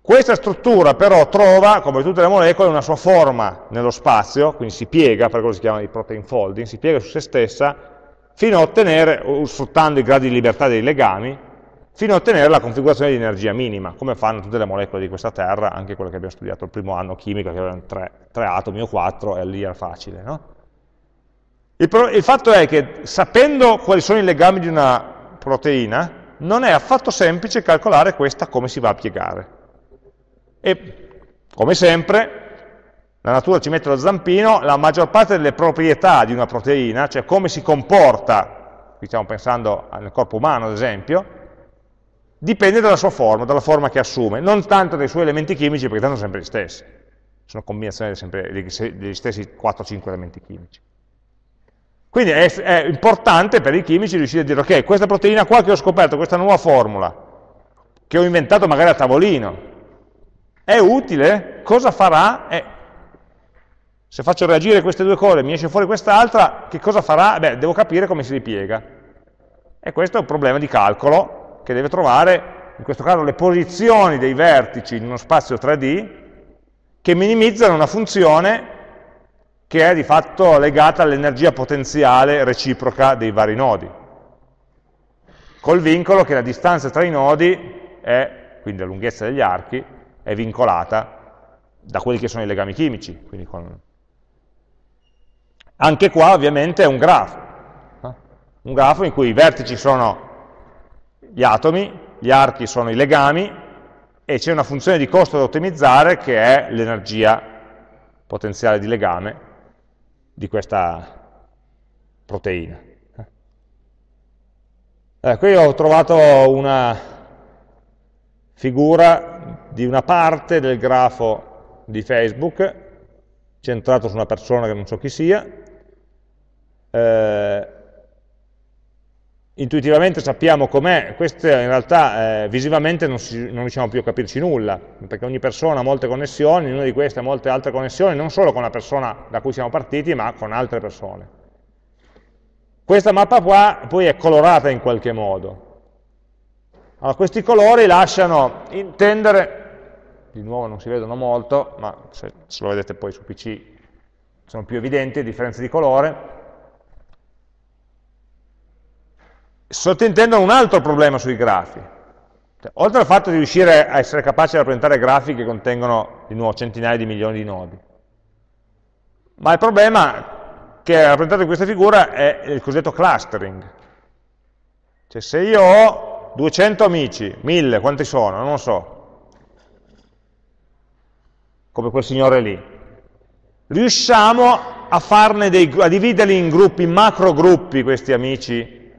Questa struttura però trova, come tutte le molecole, una sua forma nello spazio, quindi si piega, per quello si chiama di protein folding, si piega su se stessa, fino a ottenere, sfruttando i gradi di libertà dei legami, fino a ottenere la configurazione di energia minima, come fanno tutte le molecole di questa Terra, anche quelle che abbiamo studiato il primo anno chimica, che avevano tre atomi o 4, e lì era facile. No? Il fatto è che, sapendo quali sono i legami di una proteina, non è affatto semplice calcolare questa come si va a piegare. E, come sempre, la natura ci mette lo zampino, la maggior parte delle proprietà di una proteina, cioè come si comporta, stiamo pensando al corpo umano ad esempio, dipende dalla sua forma, dalla forma che assume, non tanto dai suoi elementi chimici, perché tanto sono sempre gli stessi, sono combinazioni sempre degli stessi 4-5 elementi chimici. Quindi è importante per i chimici riuscire a dire, ok, questa proteina qua che ho scoperto, questa nuova formula, che ho inventato magari a tavolino, è utile? Cosa farà? Se faccio reagire queste due cose, mi esce fuori quest'altra, che cosa farà? Beh, devo capire come si ripiega. E questo è un problema di calcolo, che deve trovare, in questo caso, le posizioni dei vertici in uno spazio 3D che minimizzano una funzione che è di fatto legata all'energia potenziale reciproca dei vari nodi, col vincolo che la distanza tra i nodi è, quindi la lunghezza degli archi, è vincolata da quelli che sono i legami chimici. Quindi anche qua ovviamente è un grafo in cui i vertici sono gli atomi, gli archi sono i legami, e c'è una funzione di costo da ottimizzare che è l'energia potenziale di legame di questa proteina. Qui ho trovato una figura di una parte del grafo di Facebook, centrato su una persona che non so chi sia. Intuitivamente sappiamo com'è, questo in realtà visivamente non riusciamo più a capirci nulla, perché ogni persona ha molte connessioni, ognuna di queste ha molte altre connessioni, non solo con la persona da cui siamo partiti, ma con altre persone. Questa mappa qua poi è colorata in qualche modo. Allora, questi colori lasciano intendere, di nuovo non si vedono molto, ma se lo vedete poi su PC sono più evidenti le differenze di colore, sottintendono un altro problema sui grafi. Cioè, oltre al fatto di riuscire a essere capaci di rappresentare grafi che contengono, di nuovo, centinaia di milioni di nodi, ma il problema che è rappresentato in questa figura è il cosiddetto clustering. Cioè, se io ho 200 amici, 1000, quanti sono? Non lo so. Come quel signore lì. Riusciamo a dividerli in gruppi, in macro gruppi, questi amici,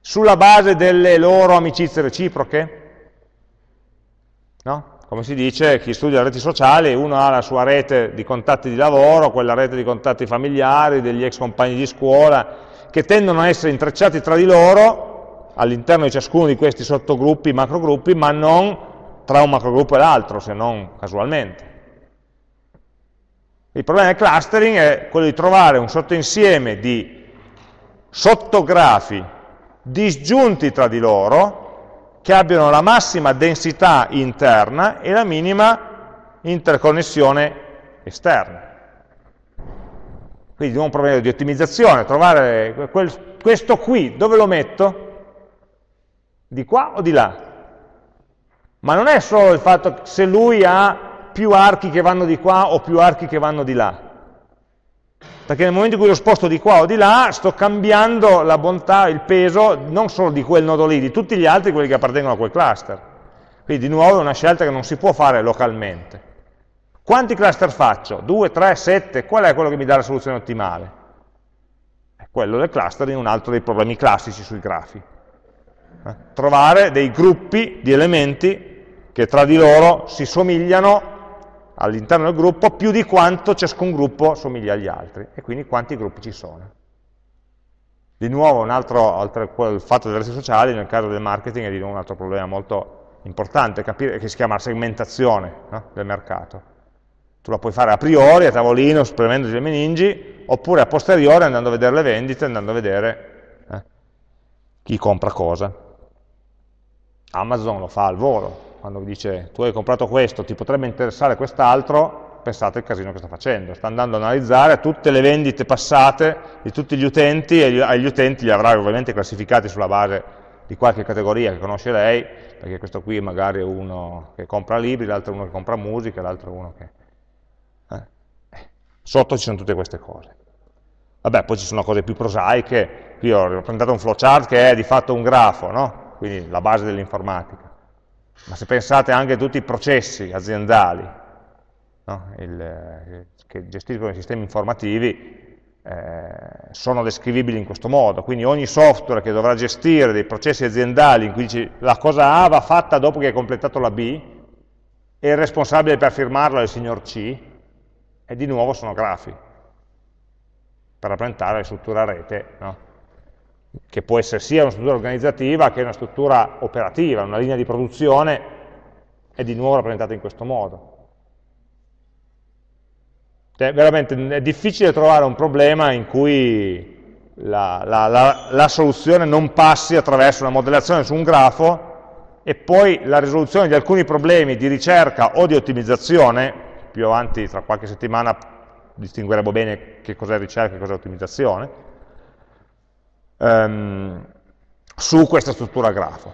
sulla base delle loro amicizie reciproche? No? Come si dice, chi studia le reti sociali, uno ha la sua rete di contatti di lavoro, quella rete di contatti familiari, degli ex compagni di scuola, che tendono a essere intrecciati tra di loro, all'interno di ciascuno di questi sottogruppi, macrogruppi, ma non tra un macrogruppo e l'altro, se non casualmente. Il problema del clustering è quello di trovare un sottoinsieme di sottografi disgiunti tra di loro, che abbiano la massima densità interna e la minima interconnessione esterna. Quindi un problema di ottimizzazione, trovare questo qui, dove lo metto? Di qua o di là? Ma non è solo il fatto se lui ha più archi che vanno di qua o più archi che vanno di là. Perché nel momento in cui lo sposto di qua o di là, sto cambiando la bontà, il peso, non solo di quel nodo lì, di tutti gli altri, quelli che appartengono a quel cluster. Quindi di nuovo è una scelta che non si può fare localmente. Quanti cluster faccio? 2, 3, 7? Qual è quello che mi dà la soluzione ottimale? È quello del clustering, un altro dei problemi classici sui grafi. Trovare dei gruppi di elementi che tra di loro si somigliano all'interno del gruppo, più di quanto ciascun gruppo somiglia agli altri, e quindi quanti gruppi ci sono. Di nuovo, il fatto delle reti sociali, nel caso del marketing, è di nuovo un altro problema molto importante, capire, che si chiama la segmentazione, no? Del mercato. Tu la puoi fare a priori, a tavolino, spremendoti le meningi, oppure a posteriori, andando a vedere le vendite, andando a vedere chi compra cosa. Amazon lo fa al volo. Quando vi dice, tu hai comprato questo, ti potrebbe interessare quest'altro, pensate al casino che sta facendo. Sta andando ad analizzare tutte le vendite passate di tutti gli utenti, e agli utenti li avrà ovviamente classificati sulla base di qualche categoria che conosce lei, perché questo qui magari è uno che compra libri, l'altro è uno che compra musica, l'altro è uno che... Sotto ci sono tutte queste cose. Vabbè, poi ci sono cose più prosaiche, qui ho rappresentato un flowchart che è di fatto un grafo, no? Quindi la base dell'informatica. Ma se pensate anche a tutti i processi aziendali, no? Che gestiscono i sistemi informativi, sono descrivibili in questo modo. Quindi ogni software che dovrà gestire dei processi aziendali in cui dice la cosa A va fatta dopo che hai completato la B, e il responsabile per firmarla è il signor C, e di nuovo sono grafi, per rappresentare la struttura a rete, no? Che può essere sia una struttura organizzativa che una struttura operativa, una linea di produzione, è di nuovo rappresentata in questo modo. Cioè, veramente è difficile trovare un problema in cui la soluzione non passi attraverso una modellazione su un grafo, e poi la risoluzione di alcuni problemi di ricerca o di ottimizzazione. Più avanti, tra qualche settimana, distingueremo bene che cos'è ricerca e cos'è ottimizzazione, su questa struttura grafo,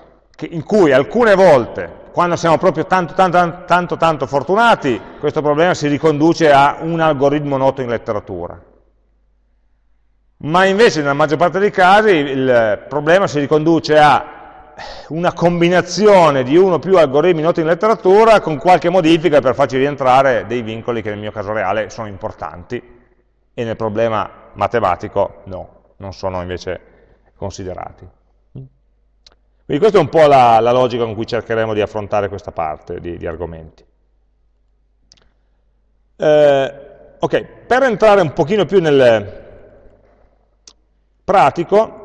in cui alcune volte, quando siamo proprio tanto fortunati, questo problema si riconduce a un algoritmo noto in letteratura, ma invece nella maggior parte dei casi il problema si riconduce a una combinazione di uno o più algoritmi noti in letteratura con qualche modifica per farci rientrare dei vincoli che nel mio caso reale sono importanti e nel problema matematico no, non sono invece considerati. Quindi questa è un po' la logica con cui cercheremo di affrontare questa parte di argomenti. Ok, per entrare un pochino più nel pratico,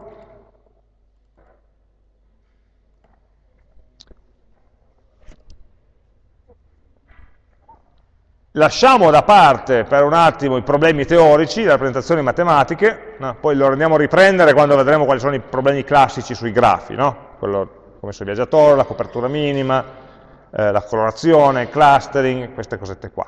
lasciamo da parte per un attimo i problemi teorici, le rappresentazioni matematiche, no? Poi lo andiamo a riprendere quando vedremo quali sono i problemi classici sui grafi, no? Quello come sul viaggiatore, la copertura minima, la colorazione, il clustering, queste cosette qua.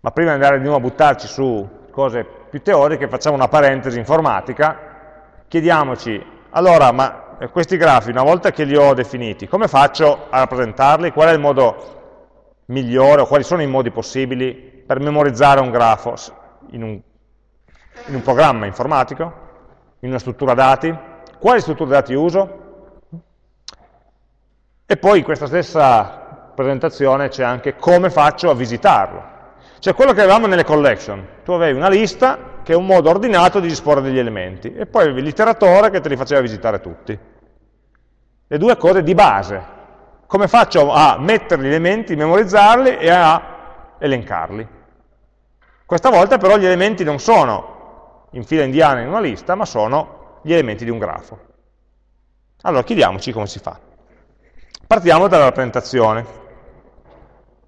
Ma prima di andare di nuovo a buttarci su cose più teoriche, facciamo una parentesi informatica, chiediamoci, allora, ma questi grafi, una volta che li ho definiti, come faccio a rappresentarli? Qual è il modo migliore, o quali sono i modi possibili per memorizzare un grafo in un programma informatico, in una struttura dati, quali strutture dati uso? E poi in questa stessa presentazione c'è anche come faccio a visitarlo. Cioè quello che avevamo nelle collection, tu avevi una lista che è un modo ordinato di disporre degli elementi, e poi avevi l'iteratore che te li faceva visitare tutti. Le due cose di base. Come faccio a mettere gli elementi, memorizzarli e a elencarli? Questa volta però gli elementi non sono in fila indiana in una lista, ma sono gli elementi di un grafo. Allora chiediamoci come si fa. Partiamo dalla rappresentazione.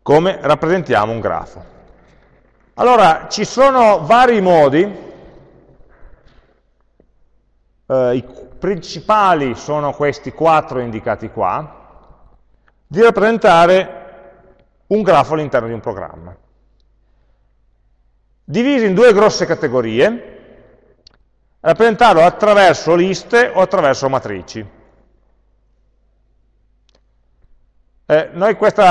Come rappresentiamo un grafo? Allora, ci sono vari modi, i principali sono questi quattro indicati qua, di rappresentare un grafo all'interno di un programma. Divisi in due grosse categorie, rappresentarlo attraverso liste o attraverso matrici. Noi questo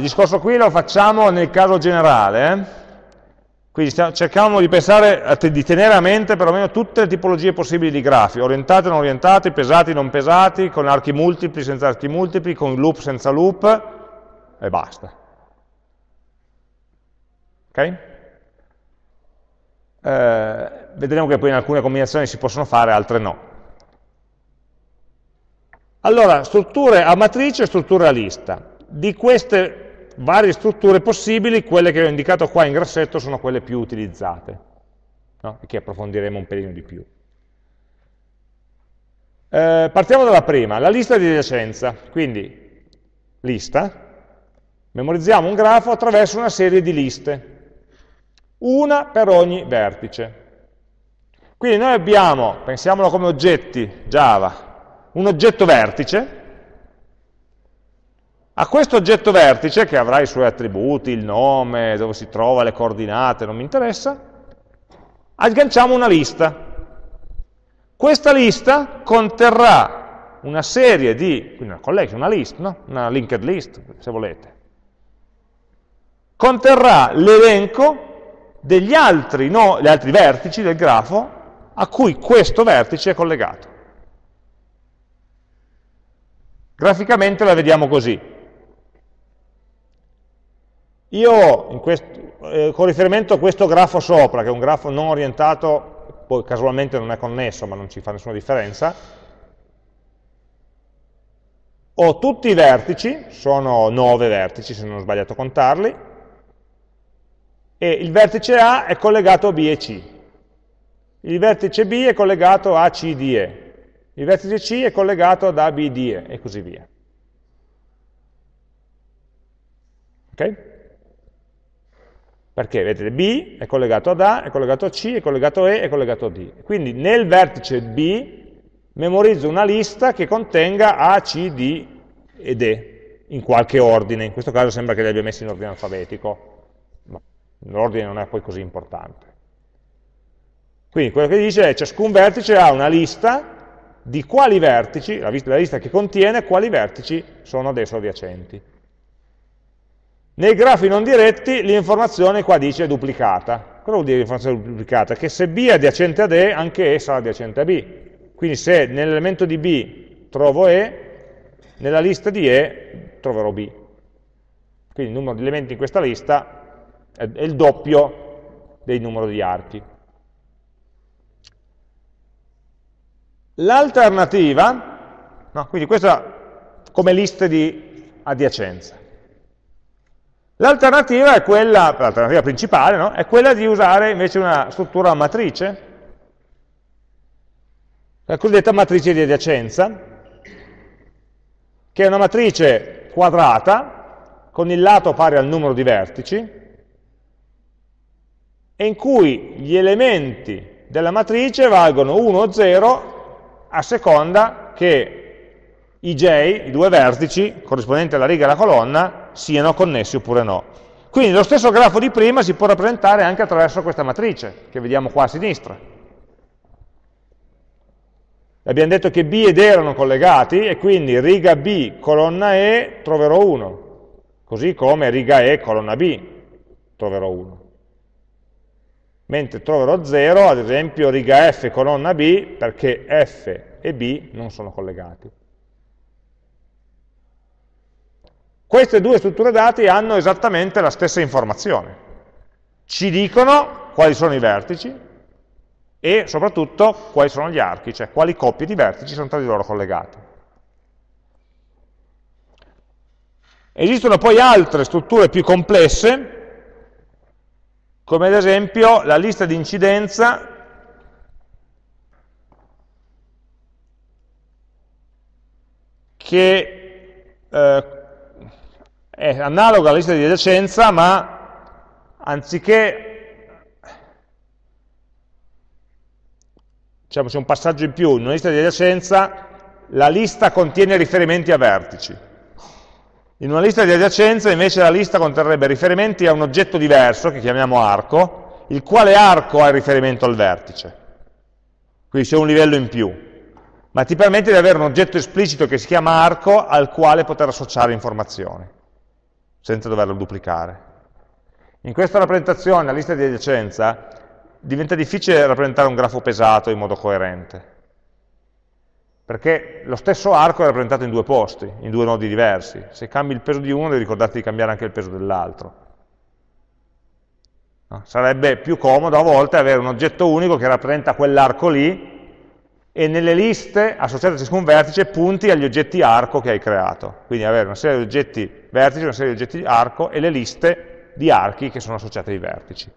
discorso qui lo facciamo nel caso generale, quindi cerchiamo di pensare, di tenere a mente perlomeno tutte le tipologie possibili di grafi, orientati, non orientati, pesati, non pesati, con archi multipli, senza archi multipli, con loop, senza loop, e basta. Ok? Vedremo che poi in alcune combinazioni si possono fare, altre no. Allora, strutture a matrice e strutture a lista. Di queste varie strutture possibili, quelle che ho indicato qua in grassetto sono quelle più utilizzate, no? E che approfondiremo un pelino di più. Partiamo dalla prima, la lista di adiacenza. Quindi, lista, memorizziamo un grafo attraverso una serie di liste, una per ogni vertice. Quindi noi abbiamo, pensiamolo come oggetti, Java, un oggetto vertice. A questo oggetto vertice, che avrà i suoi attributi, il nome, dove si trova, le coordinate, non mi interessa, agganciamo una lista. Questa lista conterrà una serie di, quindi una collection, una list, no? Una linked list, se volete. Conterrà l'elenco degli altri, no, gli altri vertici del grafo a cui questo vertice è collegato. Graficamente la vediamo così. Io, con riferimento a questo grafo sopra, che è un grafo non orientato, poi casualmente non è connesso, ma non ci fa nessuna differenza, ho tutti i vertici, sono 9 vertici se non ho sbagliato a contarli, e il vertice A è collegato a B e C, il vertice B è collegato a C, D, E. Il vertice C è collegato ad A, B, D, E, e così via. Ok? Perché, vedete, B è collegato ad A, è collegato a C, è collegato a E, è collegato a D. Quindi nel vertice B memorizzo una lista che contenga A, C, D ed E, in qualche ordine. In questo caso sembra che li abbia messi in ordine alfabetico, ma l'ordine non è poi così importante. Quindi quello che dice è ciascun vertice ha una lista di quali vertici, la lista che contiene quali vertici sono adesso adiacenti. Nei grafi non diretti l'informazione qua dice è duplicata. Cosa vuol dire l'informazione duplicata? Che se B è adiacente ad E, anche E sarà adiacente a B. Quindi se nell'elemento di B trovo E, nella lista di E troverò B. Quindi il numero di elementi in questa lista è il doppio del numero di archi. L'alternativa, no, quindi questa come liste di adiacenza. L'alternativa è quella, l'alternativa principale, no? È quella di usare invece una struttura a matrice, la cosiddetta matrice di adiacenza, che è una matrice quadrata con il lato pari al numero di vertici e in cui gli elementi della matrice valgono 1 o 0 a seconda che i j, i due vertici, corrispondenti alla riga e alla colonna, siano connessi oppure no. Quindi lo stesso grafo di prima si può rappresentare anche attraverso questa matrice, che vediamo qua a sinistra. Abbiamo detto che B ed E erano collegati, e quindi riga B, colonna E, troverò 1. Così come riga E, colonna B, troverò 1. Mentre troverò 0, ad esempio, riga F, colonna B, perché F e B non sono collegati. Queste due strutture dati hanno esattamente la stessa informazione. Ci dicono quali sono i vertici, e soprattutto quali sono gli archi, cioè quali coppie di vertici sono tra di loro collegate. Esistono poi altre strutture più complesse, come ad esempio la lista di incidenza che è analoga alla lista di adiacenza, ma anziché, diciamo, c'è un passaggio in più, in una lista di adiacenza la lista contiene riferimenti a vertici. In una lista di adiacenza invece la lista conterrebbe riferimenti a un oggetto diverso, che chiamiamo arco, il quale arco ha il riferimento al vertice. Quindi c'è un livello in più, ma ti permette di avere un oggetto esplicito che si chiama arco al quale poter associare informazioni, senza doverlo duplicare. In questa rappresentazione, la lista di adiacenza, diventa difficile rappresentare un grafo pesato in modo coerente, perché lo stesso arco è rappresentato in due posti, in due nodi diversi. Se cambi il peso di uno devi ricordarti di cambiare anche il peso dell'altro. No? Sarebbe più comodo a volte avere un oggetto unico che rappresenta quell'arco lì e nelle liste associate a ciascun vertice punti agli oggetti arco che hai creato. Quindi avere una serie di oggetti vertici, una serie di oggetti arco e le liste di archi che sono associate ai vertici.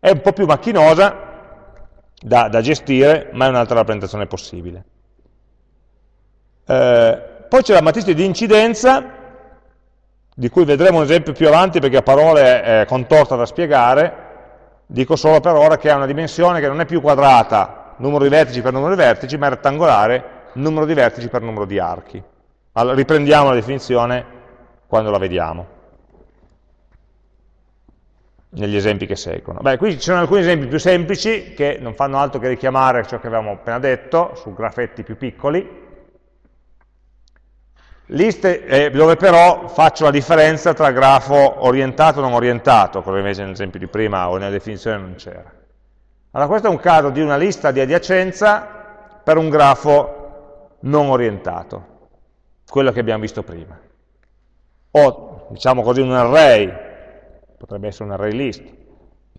È un po' più macchinosa da gestire, ma è un'altra rappresentazione possibile. Poi c'è la matrice di incidenza, di cui vedremo un esempio più avanti perché a parole è contorta da spiegare, dico solo per ora che ha una dimensione che non è più quadrata, numero di vertici per numero di vertici, ma è rettangolare, numero di vertici per numero di archi. Allora, riprendiamo la definizione quando la vediamo, negli esempi che seguono. Beh, qui ci sono alcuni esempi più semplici che non fanno altro che richiamare ciò che avevamo appena detto su grafetti più piccoli, liste dove però faccio la differenza tra grafo orientato e non orientato, come invece nell'esempio di prima o nella definizione non c'era. Allora questo è un caso di una lista di adiacenza per un grafo non orientato, quello che abbiamo visto prima. Ho, diciamo così, un array, potrebbe essere un array list,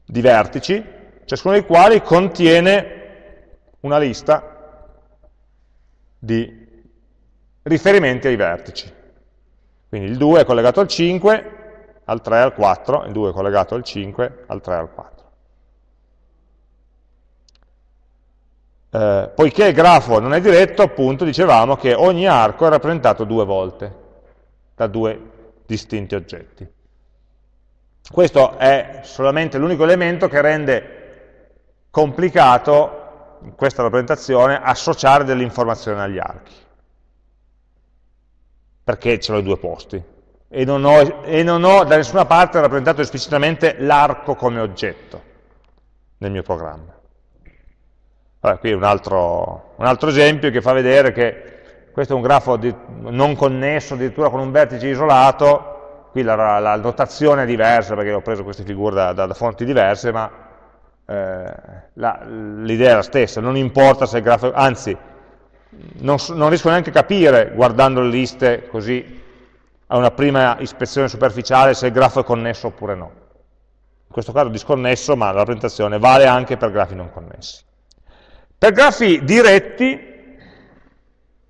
di vertici, ciascuno dei quali contiene una lista di riferimenti ai vertici. Quindi il 2 è collegato al 5, al 3, al 4, il 2 è collegato al 5, al 3, al 4. Poiché il grafo non è diretto, appunto, dicevamo che ogni arco è rappresentato due volte, da due distinti oggetti. Questo è solamente l'unico elemento che rende complicato, in questa rappresentazione, associare delle informazioni agli archi, perché ce l'ho in due posti e non ho da nessuna parte rappresentato esplicitamente l'arco come oggetto nel mio programma. Allora, qui un altro esempio che fa vedere che questo è un grafo non connesso, addirittura con un vertice isolato. Qui la notazione è diversa perché ho preso queste figure da fonti diverse, ma l'idea è la stessa. Non importa se il grafo, anzi, non riesco neanche a capire, guardando le liste così a una prima ispezione superficiale, se il grafo è connesso oppure no. In questo caso disconnesso, ma la rappresentazione vale anche per grafi non connessi. Per grafi diretti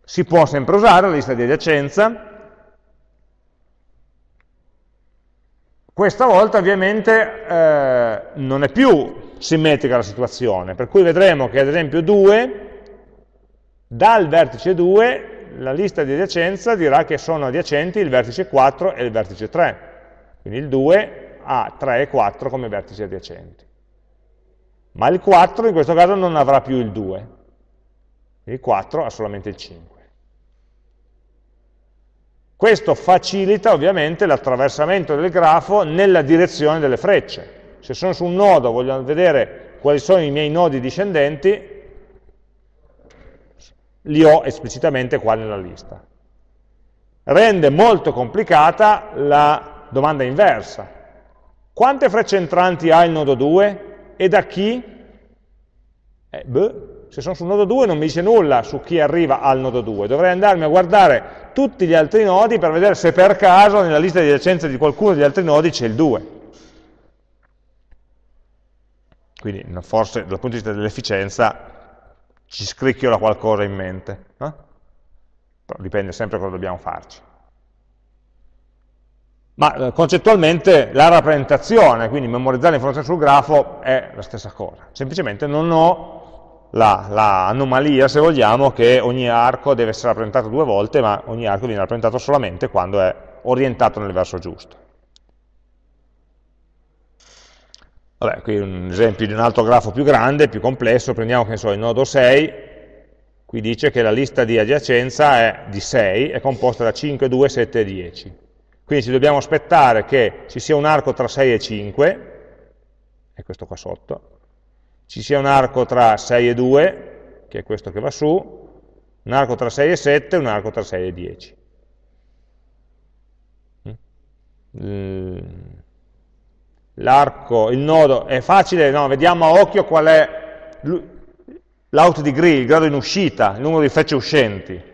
si può sempre usare la lista di adiacenza. Questa volta ovviamente non è più simmetrica la situazione, per cui vedremo che ad esempio 2 dal vertice 2 la lista di adiacenza dirà che sono adiacenti il vertice 4 e il vertice 3, quindi il 2 ha 3 e 4 come vertici adiacenti, ma il 4 in questo caso non avrà più il 2, il 4 ha solamente il 5. Questo facilita ovviamente l'attraversamento del grafo nella direzione delle frecce. Se sono su un nodo, voglio vedere quali sono i miei nodi discendenti, li ho esplicitamente qua nella lista. Rende molto complicata la domanda inversa. Quante frecce entranti ha il nodo 2 e da chi? Se sono sul nodo 2 non mi dice nulla su chi arriva al nodo 2. Dovrei andarmi a guardare tutti gli altri nodi per vedere se per caso nella lista di adiacenza di qualcuno degli altri nodi c'è il 2. Quindi forse dal punto di vista dell'efficienza ci scricchiola qualcosa in mente, eh? Però dipende sempre da cosa dobbiamo farci. Ma concettualmente la rappresentazione, quindi memorizzare l'informazione sul grafo, è la stessa cosa. Semplicemente non ho l'anomalia, se vogliamo, che ogni arco deve essere rappresentato due volte, ma ogni arco viene rappresentato solamente quando è orientato nel verso giusto. Vabbè, qui un esempio di un altro grafo più grande, più complesso. Prendiamo, che ne so, il nodo 6, qui dice che la lista di adiacenza è di 6, è composta da 5, 2, 7 e 10. Quindi ci dobbiamo aspettare che ci sia un arco tra 6 e 5, è questo qua sotto, ci sia un arco tra 6 e 2, che è questo che va su, un arco tra 6 e 7 e un arco tra 6 e 10. L'arco, il nodo, è facile, no? Vediamo a occhio qual è l'out di griglia, il grado in uscita, il numero di frecce uscenti. Il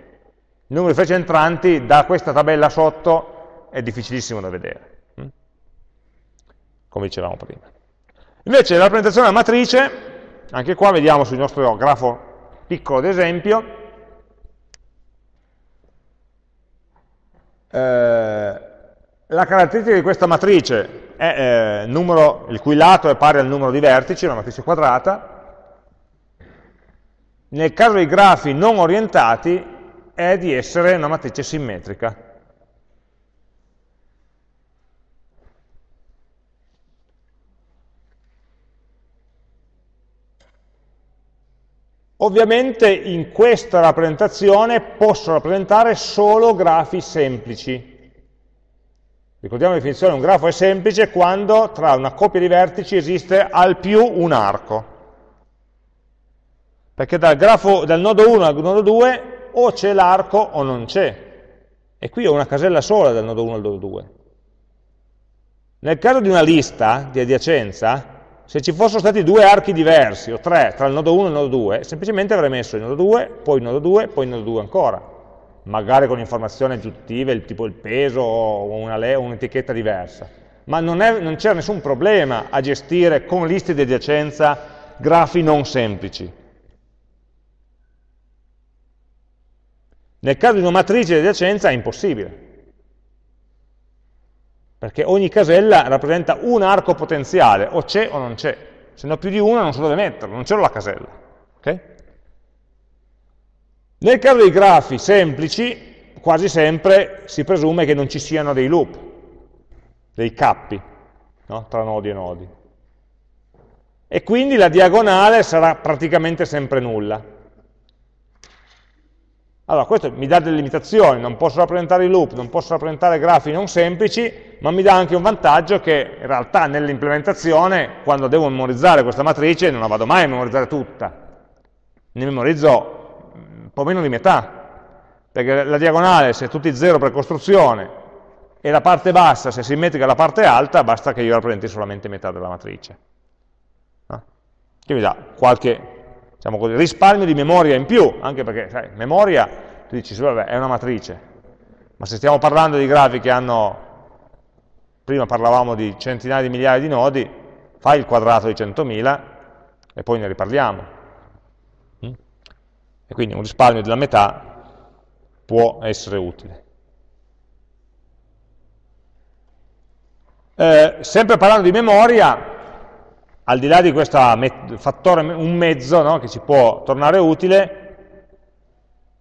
numero di frecce entranti da questa tabella sotto è difficilissimo da vedere, come dicevamo prima. Invece la rappresentazione della matrice, anche qua vediamo sul nostro grafo piccolo d'esempio, la caratteristica di questa matrice è numero, il cui lato è pari al numero di vertici, una matrice quadrata. Nel caso dei grafi non orientati è di essere una matrice simmetrica. Ovviamente in questa rappresentazione posso rappresentare solo grafi semplici. Ricordiamo la definizione, un grafo è semplice quando tra una coppia di vertici esiste al più un arco. Perché dal nodo 1 al nodo 2 o c'è l'arco o non c'è. E qui ho una casella sola dal nodo 1 al nodo 2. Nel caso di una lista di adiacenza, se ci fossero stati due archi diversi, o tre, tra il nodo 1 e il nodo 2, semplicemente avrei messo il nodo 2, poi il nodo 2, poi il nodo 2 ancora. Magari con informazioni aggiuntive, tipo il peso o un'etichetta diversa. Ma non c'era nessun problema a gestire con liste di adiacenza grafi non semplici. Nel caso di una matrice di adiacenza è impossibile, perché ogni casella rappresenta un arco potenziale, o c'è o non c'è. Se ne ho più di una non so dove metterlo, non c'è la casella. Okay? Nel caso dei grafi semplici, quasi sempre si presume che non ci siano dei loop, dei cappi, no? Tra nodi e nodi. E quindi la diagonale sarà praticamente sempre nulla. Allora, questo mi dà delle limitazioni, non posso rappresentare i loop, non posso rappresentare grafi non semplici, ma mi dà anche un vantaggio che in realtà nell'implementazione, quando devo memorizzare questa matrice, non la vado mai a memorizzare tutta. Ne memorizzo un po' meno di metà, perché la diagonale, se è tutti 0 per costruzione e la parte bassa, se è simmetrica alla parte alta, basta che io rappresenti solamente metà della matrice, no? Che mi dà qualche, diciamo così, risparmio di memoria in più, anche perché, sai, memoria, tu dici, vabbè, è una matrice, ma se stiamo parlando di grafi che hanno, prima parlavamo di centinaia di migliaia di nodi, fai il quadrato di 100.000 e poi ne riparliamo. E quindi un risparmio della metà può essere utile. Sempre parlando di memoria, al di là di questo fattore, un mezzo, no, che ci può tornare utile,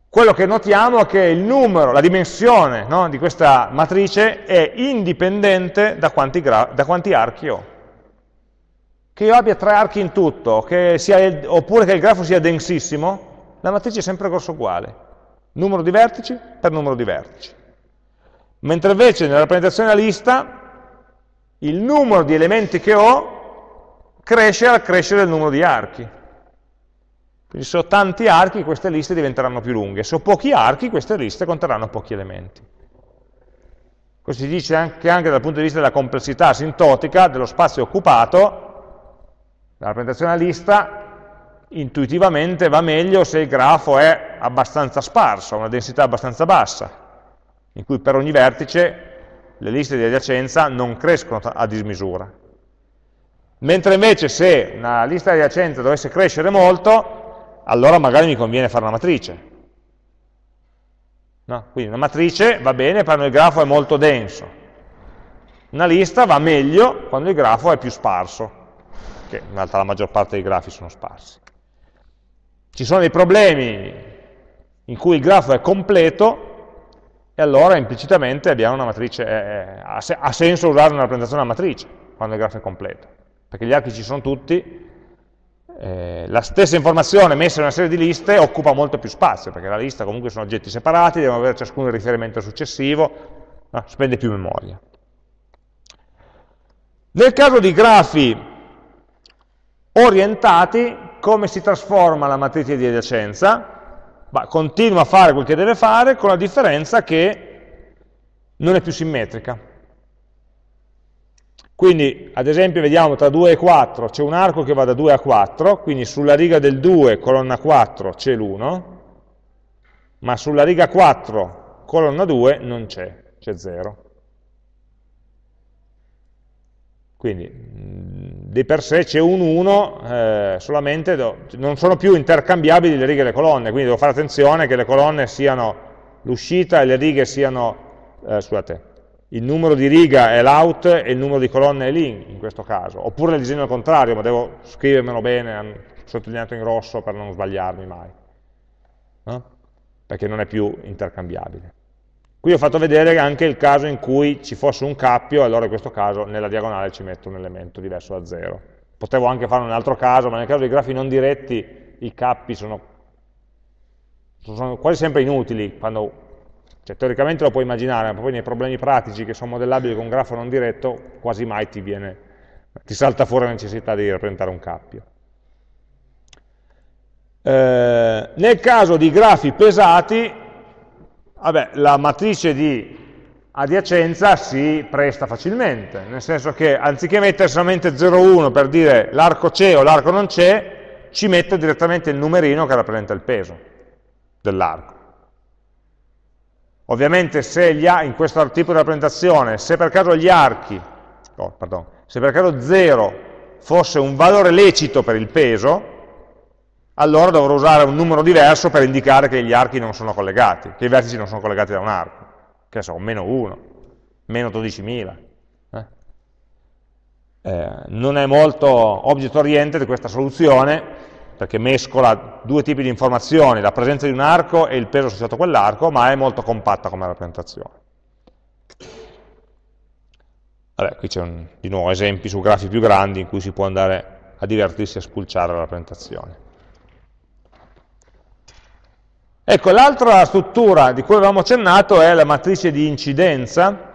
quello che notiamo è che il numero, la dimensione, no, di questa matrice è indipendente da quanti archi ho. Che io abbia 3 archi in tutto, oppure che il grafo sia densissimo, la matrice è sempre grosso uguale, numero di vertici per numero di vertici. Mentre invece nella rappresentazione della lista, il numero di elementi che ho cresce al crescere del numero di archi. Quindi se ho tanti archi, queste liste diventeranno più lunghe. Se ho pochi archi, queste liste conterranno pochi elementi. Questo si dice anche dal punto di vista della complessità asintotica, dello spazio occupato. La rappresentazione della lista intuitivamente va meglio se il grafo è abbastanza sparso, ha una densità abbastanza bassa, in cui per ogni vertice le liste di adiacenza non crescono a dismisura. Mentre invece se una lista adiacente dovesse crescere molto, allora magari mi conviene fare una matrice. No? Quindi una matrice va bene quando il grafo è molto denso. Una lista va meglio quando il grafo è più sparso, che in realtà la maggior parte dei grafi sono sparsi. Ci sono dei problemi in cui il grafo è completo e allora implicitamente abbiamo una matrice, ha senso usare una rappresentazione a matrice quando il grafo è completo, perché gli archi ci sono tutti, la stessa informazione messa in una serie di liste occupa molto più spazio, perché la lista comunque sono oggetti separati, devono avere ciascuno il riferimento successivo, spende più memoria. Nel caso di grafi orientati, come si trasforma la matrice di adiacenza? Ma continua a fare quel che deve fare, con la differenza che non è più simmetrica. Quindi, ad esempio, vediamo tra 2 e 4 c'è un arco che va da 2 a 4, quindi sulla riga del 2, colonna 4, c'è l'1, ma sulla riga 4, colonna 2, non c'è, c'è 0. Quindi di per sé c'è un 1, solamente non sono più intercambiabili le righe e le colonne, quindi devo fare attenzione che le colonne siano l'uscita e le righe siano, scusate, il numero di riga è l'out e il numero di colonne è l'in in questo caso, oppure il disegno al contrario, ma devo scrivermelo bene, sottolineato in rosso per non sbagliarmi mai, no? Perché non è più intercambiabile. Qui ho fatto vedere anche il caso in cui ci fosse un cappio, allora in questo caso nella diagonale ci metto un elemento diverso da 0. Potevo anche fare un altro caso, ma nel caso dei grafi non diretti i cappi sono quasi sempre inutili, quando, cioè, teoricamente lo puoi immaginare, ma poi nei problemi pratici che sono modellabili con un grafo non diretto quasi mai ti salta fuori la necessità di rappresentare un cappio. Nel caso di grafi pesati, vabbè, la matrice di adiacenza si presta facilmente, nel senso che anziché mettere solamente 0,1 per dire l'arco c'è o l'arco non c'è, ci metto direttamente il numerino che rappresenta il peso dell'arco. Ovviamente se in questo tipo di rappresentazione, se per caso se per caso 0 fosse un valore lecito per il peso, allora dovrò usare un numero diverso per indicare che gli archi non sono collegati, che i vertici non sono collegati da un arco, che so, -1, -12.000. Non è molto object oriented questa soluzione, perché mescola due tipi di informazioni, la presenza di un arco e il peso associato a quell'arco, ma è molto compatta come rappresentazione. Vabbè, qui c'è di nuovo esempi su grafi più grandi in cui si può andare a divertirsi a spulciare la rappresentazione. Ecco, l'altra struttura di cui avevamo accennato è la matrice di incidenza,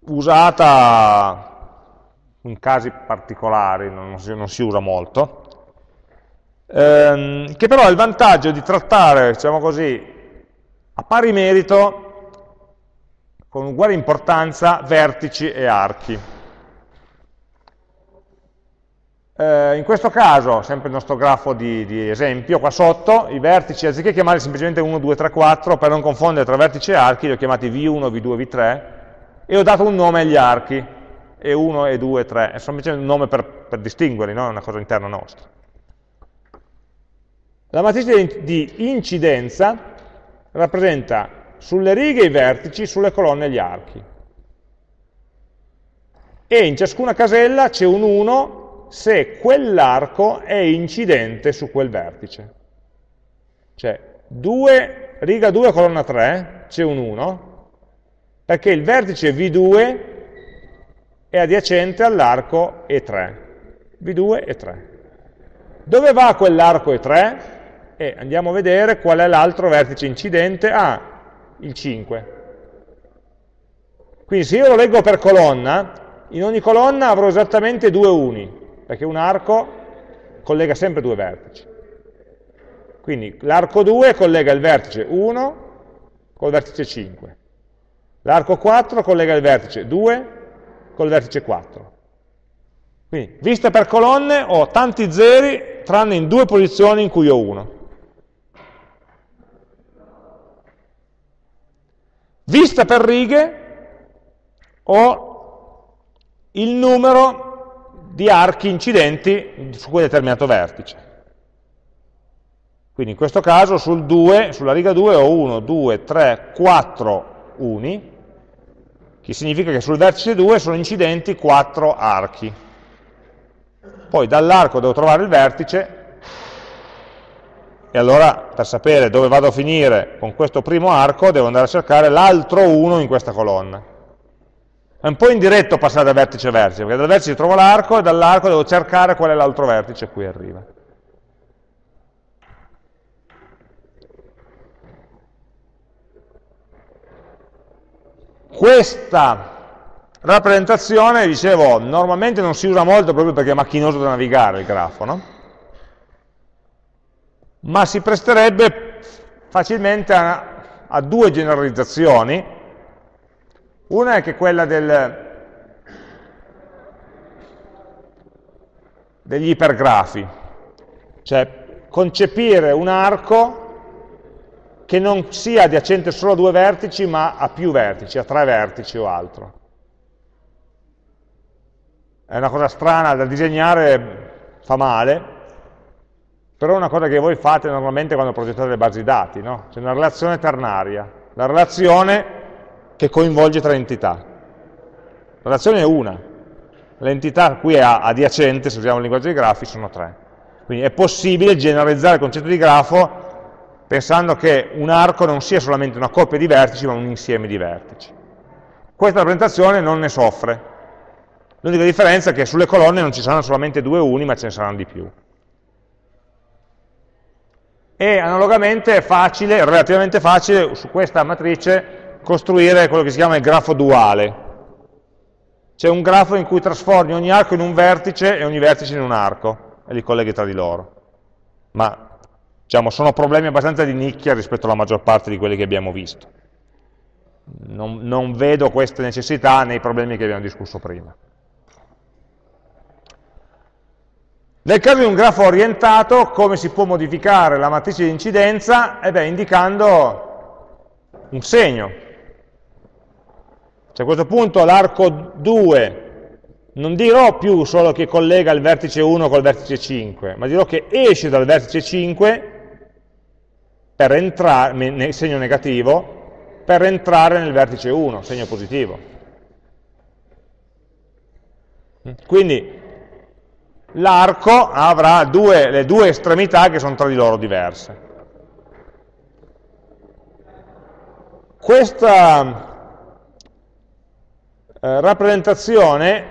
usata in casi particolari, non si usa molto, che però ha il vantaggio di trattare, diciamo così, a pari merito, con uguale importanza, vertici e archi. In questo caso, sempre il nostro grafo di esempio, qua sotto, i vertici, anziché chiamarli semplicemente 1, 2, 3, 4, per non confondere tra vertici e archi, li ho chiamati V1, V2, V3, e ho dato un nome agli archi, E1, E2, E3, è semplicemente un nome per distinguerli, non è una cosa interna nostra. La matrice di incidenza rappresenta sulle righe i vertici, sulle colonne gli archi. E in ciascuna casella c'è un 1, se quell'arco è incidente su quel vertice. Cioè, riga 2, colonna 3, c'è un 1, perché il vertice V2 è adiacente all'arco E3. V2, E3. Dove va quell'arco E3? E andiamo a vedere qual è l'altro vertice incidente. Ah, il 5. Quindi se io lo leggo per colonna, in ogni colonna avrò esattamente 2 uni, perché un arco collega sempre due vertici. Quindi l'arco 2 collega il vertice 1 col vertice 5, l'arco 4 collega il vertice 2 col vertice 4. Quindi, vista per colonne, ho tanti zeri, tranne in due posizioni in cui ho 1. Vista per righe, ho il numero di archi incidenti su quel determinato vertice. Quindi in questo caso sul 2, sulla riga 2 ho 1, 2, 3, 4 uni, che significa che sul vertice 2 sono incidenti 4 archi. Poi dall'arco devo trovare il vertice, e allora per sapere dove vado a finire con questo primo arco devo andare a cercare l'altro 1 in questa colonna. È un po' indiretto passare da vertice a vertice, perché dal vertice trovo l'arco e dall'arco devo cercare qual è l'altro vertice a cui arriva. Questa rappresentazione, dicevo, normalmente non si usa molto proprio perché è macchinoso da navigare il grafo, no? Ma si presterebbe facilmente a due generalizzazioni. Una è che quella degli ipergrafi, cioè concepire un arco che non sia adiacente solo a due vertici, ma a più vertici, a tre vertici o altro. È una cosa strana da disegnare, fa male, però è una cosa che voi fate normalmente quando progettate le basi dati, no? C'è una relazione ternaria, la relazione che coinvolge tre entità. La relazione è una, le entità qui è adiacente, se usiamo il linguaggio dei grafi, sono tre. Quindi è possibile generalizzare il concetto di grafo pensando che un arco non sia solamente una coppia di vertici, ma un insieme di vertici. Questa rappresentazione non ne soffre. L'unica differenza è che sulle colonne non ci saranno solamente due uni, ma ce ne saranno di più. E analogamente è facile, relativamente facile, su questa matrice costruire quello che si chiama il grafo duale. C'è un grafo in cui trasformi ogni arco in un vertice e ogni vertice in un arco, e li colleghi tra di loro. Ma diciamo, sono problemi abbastanza di nicchia rispetto alla maggior parte di quelli che abbiamo visto. Non vedo queste necessità nei problemi che abbiamo discusso prima. Nel caso di un grafo orientato, come si può modificare la matrice di incidenza? Eh beh, indicando un segno. Cioè, a questo punto l'arco 2 non dirò più solo che collega il vertice 1 col vertice 5, ma dirò che esce dal vertice 5 per entrare nel segno negativo, per entrare nel vertice 1, segno positivo. Quindi l'arco avrà le due estremità che sono tra di loro diverse. Questa rappresentazione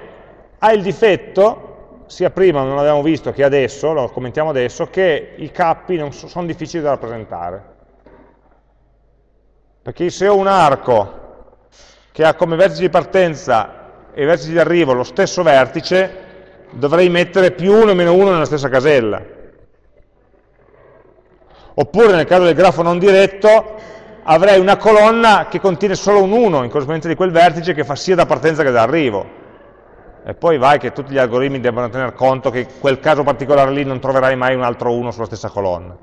ha il difetto, sia prima non l'abbiamo visto che adesso, lo commentiamo adesso, che i cappi non sono difficili da rappresentare. Perché se ho un arco che ha come vertice di partenza e vertice di arrivo lo stesso vertice, dovrei mettere più 1 e meno 1 nella stessa casella. Oppure nel caso del grafo non diretto avrei una colonna che contiene solo un 1 in corrispondenza di quel vertice che fa sia da partenza che da arrivo. E poi vai che tutti gli algoritmi debbano tener conto che quel caso particolare lì non troverai mai un altro 1 sulla stessa colonna.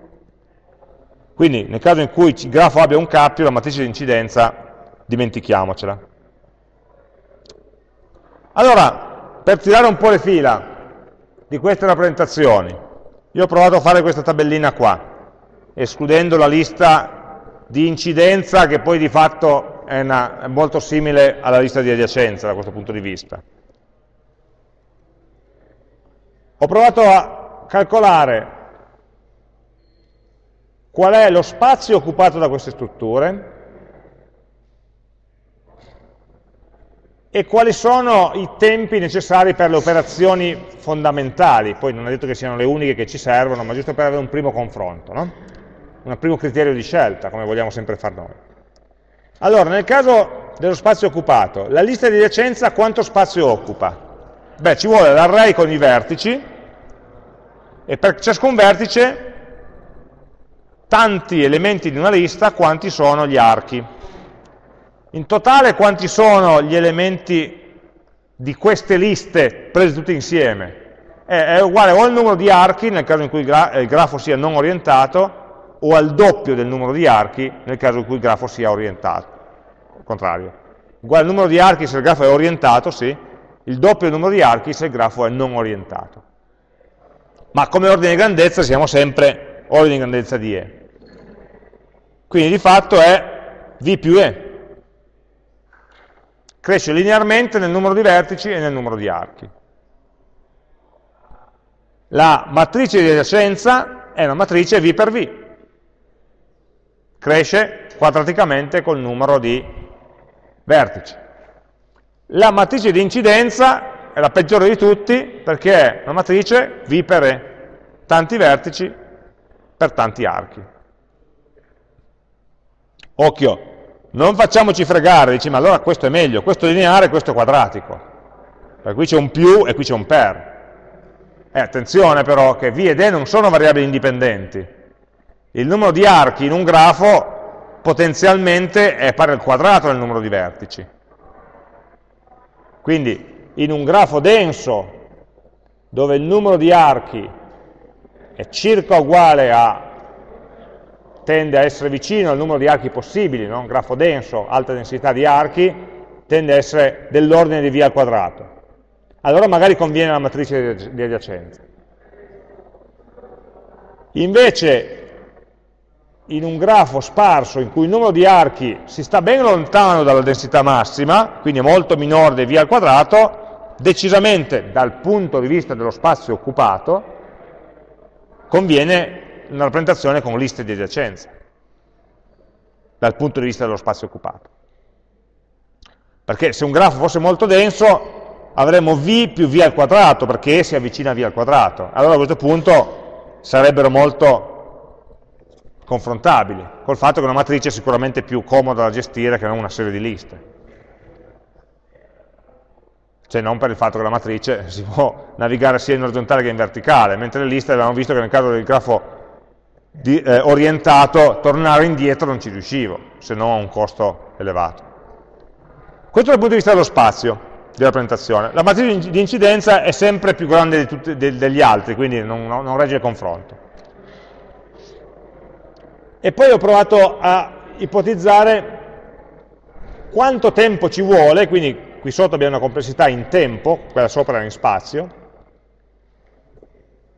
Quindi nel caso in cui il grafo abbia un cappio, la matrice di incidenza, dimentichiamocela. Allora, per tirare un po' le fila di queste rappresentazioni, io ho provato a fare questa tabellina qua, escludendo la lista di incidenza che poi di fatto è molto simile alla lista di adiacenza da questo punto di vista. Ho provato a calcolare qual è lo spazio occupato da queste strutture e quali sono i tempi necessari per le operazioni fondamentali. Poi non è detto che siano le uniche che ci servono, ma giusto per avere un primo confronto, no? Un primo criterio di scelta, come vogliamo sempre far noi. Allora, nel caso dello spazio occupato, la lista di adiacenza quanto spazio occupa? Beh, ci vuole l'array con i vertici e per ciascun vertice tanti elementi di una lista quanti sono gli archi. In totale quanti sono gli elementi di queste liste presi tutti insieme? È uguale o al numero di archi nel caso in cui il grafo sia non orientato o al doppio del numero di archi nel caso in cui il grafo sia orientato. Al contrario. Uguale al numero di archi se il grafo è orientato, sì, il doppio del numero di archi se il grafo è non orientato. Ma come ordine di grandezza siamo sempre ordine di grandezza di E. Quindi di fatto è V più E. Cresce linearmente nel numero di vertici e nel numero di archi. La matrice di adiacenza è una matrice V per V. Cresce quadraticamente col numero di vertici. La matrice di incidenza è la peggiore di tutti perché è una matrice V per E, tanti vertici per tanti archi. Occhio, non facciamoci fregare, dici ma allora questo è meglio, questo è lineare, questo è quadratico, perché qui c'è un più e qui c'è un per. Attenzione però che V ed E non sono variabili indipendenti. Il numero di archi in un grafo potenzialmente è pari al quadrato del numero di vertici. Quindi in un grafo denso dove il numero di archi è circa uguale a, tende a essere vicino al numero di archi possibili, no? Un grafo denso, alta densità di archi, tende a essere dell'ordine di V al quadrato. Allora magari conviene la matrice di adiacenza. Invece in un grafo sparso in cui il numero di archi si sta ben lontano dalla densità massima, quindi è molto minore di V al quadrato, decisamente dal punto di vista dello spazio occupato, conviene una rappresentazione con liste di adiacenza, dal punto di vista dello spazio occupato. Perché se un grafo fosse molto denso avremmo V più V al quadrato, perché si avvicina a V al quadrato. Allora a questo punto sarebbero molto confrontabili, col fatto che una matrice è sicuramente più comoda da gestire che non una serie di liste. Cioè non per il fatto che la matrice si può navigare sia in orizzontale che in verticale, mentre le liste avevamo visto che nel caso del grafo orientato, tornare indietro non ci riuscivo, se no a un costo elevato. Questo dal punto di vista dello spazio, della rappresentazione. La matrice di incidenza è sempre più grande di tutti, degli altri, quindi non regge il confronto. E poi ho provato a ipotizzare quanto tempo ci vuole, quindi qui sotto abbiamo una complessità in tempo, quella sopra era in spazio,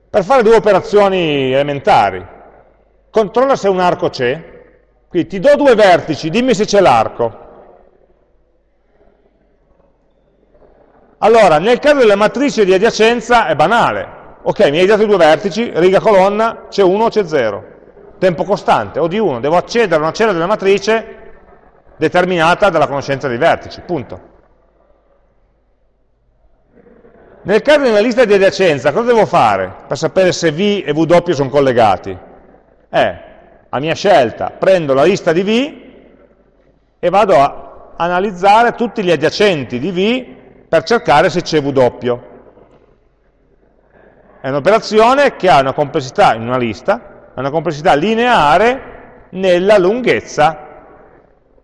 per fare due operazioni elementari. Controlla se un arco c'è, quindi ti do due vertici, dimmi se c'è l'arco. Allora, nel caso della matrice di adiacenza è banale. Ok, mi hai dato due vertici, riga colonna, c'è uno o c'è zero. Tempo costante, o di 1, devo accedere a una cella della matrice determinata dalla conoscenza dei vertici, punto. Nel caso di una lista di adiacenza, cosa devo fare per sapere se V e W sono collegati? A mia scelta, prendo la lista di V e vado a analizzare tutti gli adiacenti di V per cercare se c'è W. È un'operazione che ha una complessità in una lista, ha una complessità lineare nella lunghezza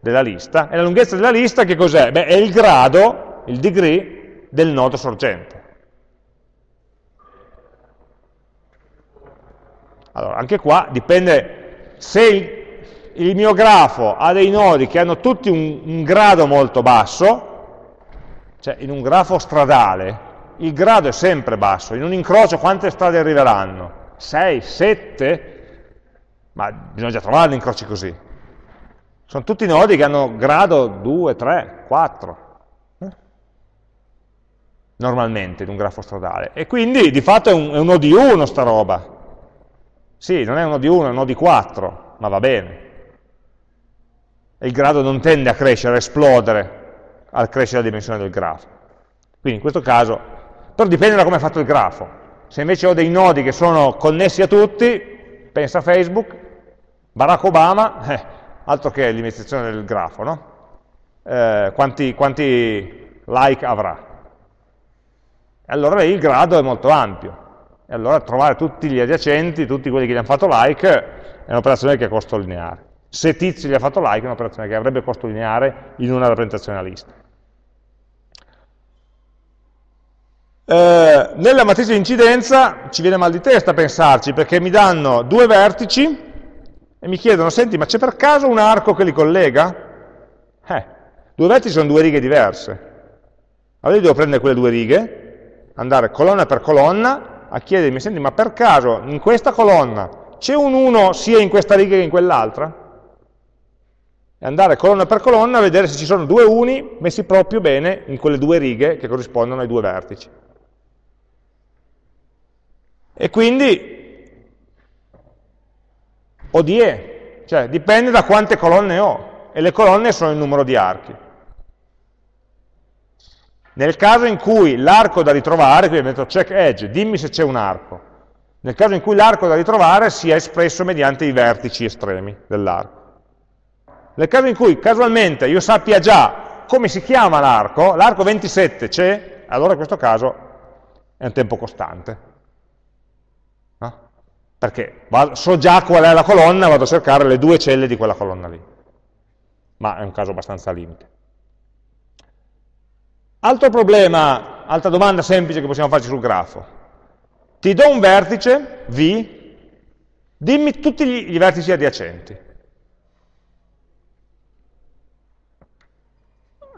della lista. E la lunghezza della lista che cos'è? Beh, è il grado, il degree, del nodo sorgente. Allora, anche qua dipende se il mio grafo ha dei nodi che hanno tutti un grado molto basso, cioè in un grafo stradale il grado è sempre basso, in un incrocio quante strade arriveranno? 6, 7, ma bisogna già trovare incroci così. Sono tutti nodi che hanno grado 2, 3, 4, normalmente in un grafo stradale. E quindi di fatto è un nodo di 1 sta roba. Sì, non è un nodo di 1, è un nodo di 4, ma va bene. E il grado non tende a crescere, a esplodere, al crescere la dimensione del grafo. Quindi in questo caso, però dipende da come è fatto il grafo. Se invece ho dei nodi che sono connessi a tutti, pensa a Facebook, Barack Obama, altro che l'imitazione del grafo, no? Quanti like avrà? Allora lì il grado è molto ampio. E allora trovare tutti gli adiacenti, tutti quelli che gli hanno fatto like, è un'operazione che ha costo lineare. Se Tizio gli ha fatto like è un'operazione che avrebbe costo lineare in una rappresentazione a lista. Nella matrice di incidenza ci viene mal di testa a pensarci, perché mi danno due vertici e mi chiedono, senti, ma c'è per caso un arco che li collega? Due vertici sono due righe diverse. Allora io devo prendere quelle due righe, andare colonna per colonna a chiedermi, senti, ma per caso in questa colonna c'è un 1 sia in questa riga che in quell'altra? E andare colonna per colonna a vedere se ci sono due uni messi proprio bene in quelle due righe che corrispondono ai due vertici. E quindi o di E, cioè dipende da quante colonne ho, e le colonne sono il numero di archi. Nel caso in cui l'arco da ritrovare, qui metto check edge, dimmi se c'è un arco, nel caso in cui l'arco da ritrovare sia espresso mediante i vertici estremi dell'arco. Nel caso in cui casualmente io sappia già come si chiama l'arco, l'arco 27 c'è, allora in questo caso è un tempo costante. No? Perché so già qual è la colonna, vado a cercare le due celle di quella colonna lì. Ma è un caso abbastanza limite. Altro problema, altra domanda semplice che possiamo farci sul grafo. Ti do un vertice, V, dimmi tutti i vertici adiacenti.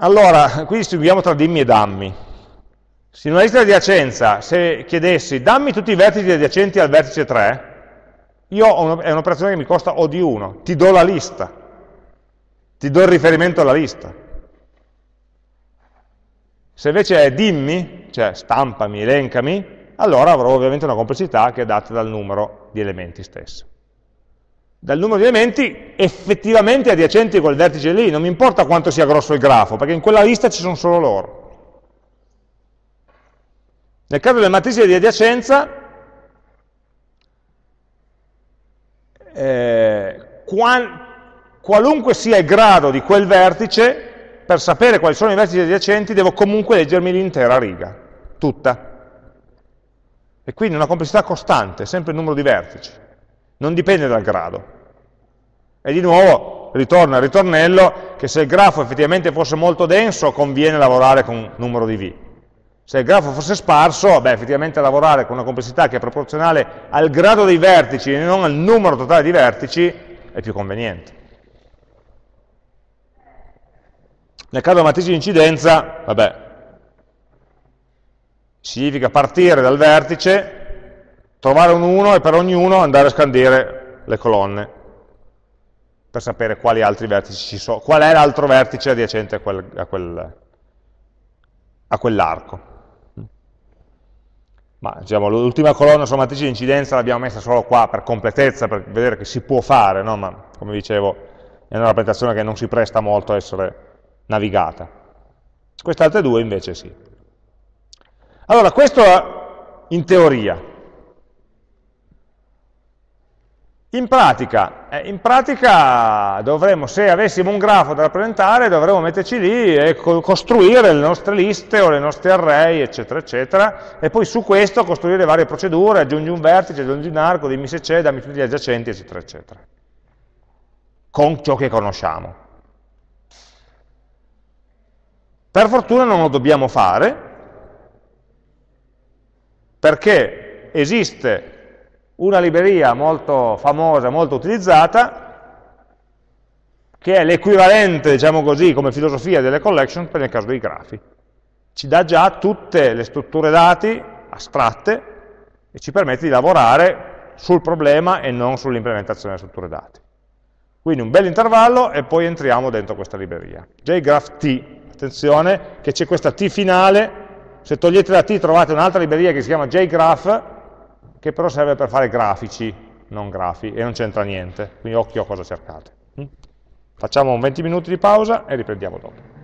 Allora, qui distribuiamo tra dimmi e dammi. Se in una lista di adiacenza, se chiedessi dammi tutti i vertici adiacenti al vertice 3, io è un'operazione che mi costa O di 1, ti do la lista, ti do il riferimento alla lista. Se invece è dimmi, cioè stampami, elencami, allora avrò ovviamente una complessità che è data dal numero di elementi stesso. Dal numero di elementi effettivamente adiacenti a quel vertice lì, non mi importa quanto sia grosso il grafo, perché in quella lista ci sono solo loro. Nel caso delle matrici di adiacenza, qualunque sia il grado di quel vertice, per sapere quali sono i vertici adiacenti devo comunque leggermi l'intera riga, tutta. E quindi una complessità costante, sempre il numero di vertici, non dipende dal grado. E di nuovo ritorna al ritornello che se il grafo effettivamente fosse molto denso conviene lavorare con un numero di V. Se il grafo fosse sparso, beh, effettivamente lavorare con una complessità che è proporzionale al grado dei vertici e non al numero totale di vertici è più conveniente. Nel caso della matrice di incidenza, vabbè, significa partire dal vertice, trovare un 1 e per ognuno andare a scandire le colonne per sapere quali altri vertici ci sono, qual è l'altro vertice adiacente a quell'arco. Ma diciamo, l'ultima colonna sulla matrice di incidenza l'abbiamo messa solo qua per completezza, per vedere che si può fare, no? Ma come dicevo è una rappresentazione che non si presta molto a essere navigata. Queste altre due invece sì. Allora, questo in teoria. In pratica dovremmo, se avessimo un grafo da rappresentare, dovremmo metterci lì e costruire le nostre liste o le nostre array, eccetera, eccetera, e poi su questo costruire varie procedure, aggiungi un vertice, aggiungi un arco, dimmi se c'è, dammi tutti gli adiacenti, eccetera, eccetera, con ciò che conosciamo. Per fortuna non lo dobbiamo fare, perché esiste una libreria molto famosa, molto utilizzata, che è l'equivalente, diciamo così, come filosofia delle collection per il caso dei grafi. Ci dà già tutte le strutture dati astratte e ci permette di lavorare sul problema e non sull'implementazione delle strutture dati. Quindi un bel intervallo e poi entriamo dentro questa libreria. JGraph T, attenzione, che c'è questa T finale. Se togliete la T trovate un'altra libreria che si chiama JGraph, che però serve per fare grafici, non grafi, e non c'entra niente, quindi occhio a cosa cercate. Facciamo un 20 minuti di pausa e riprendiamo dopo.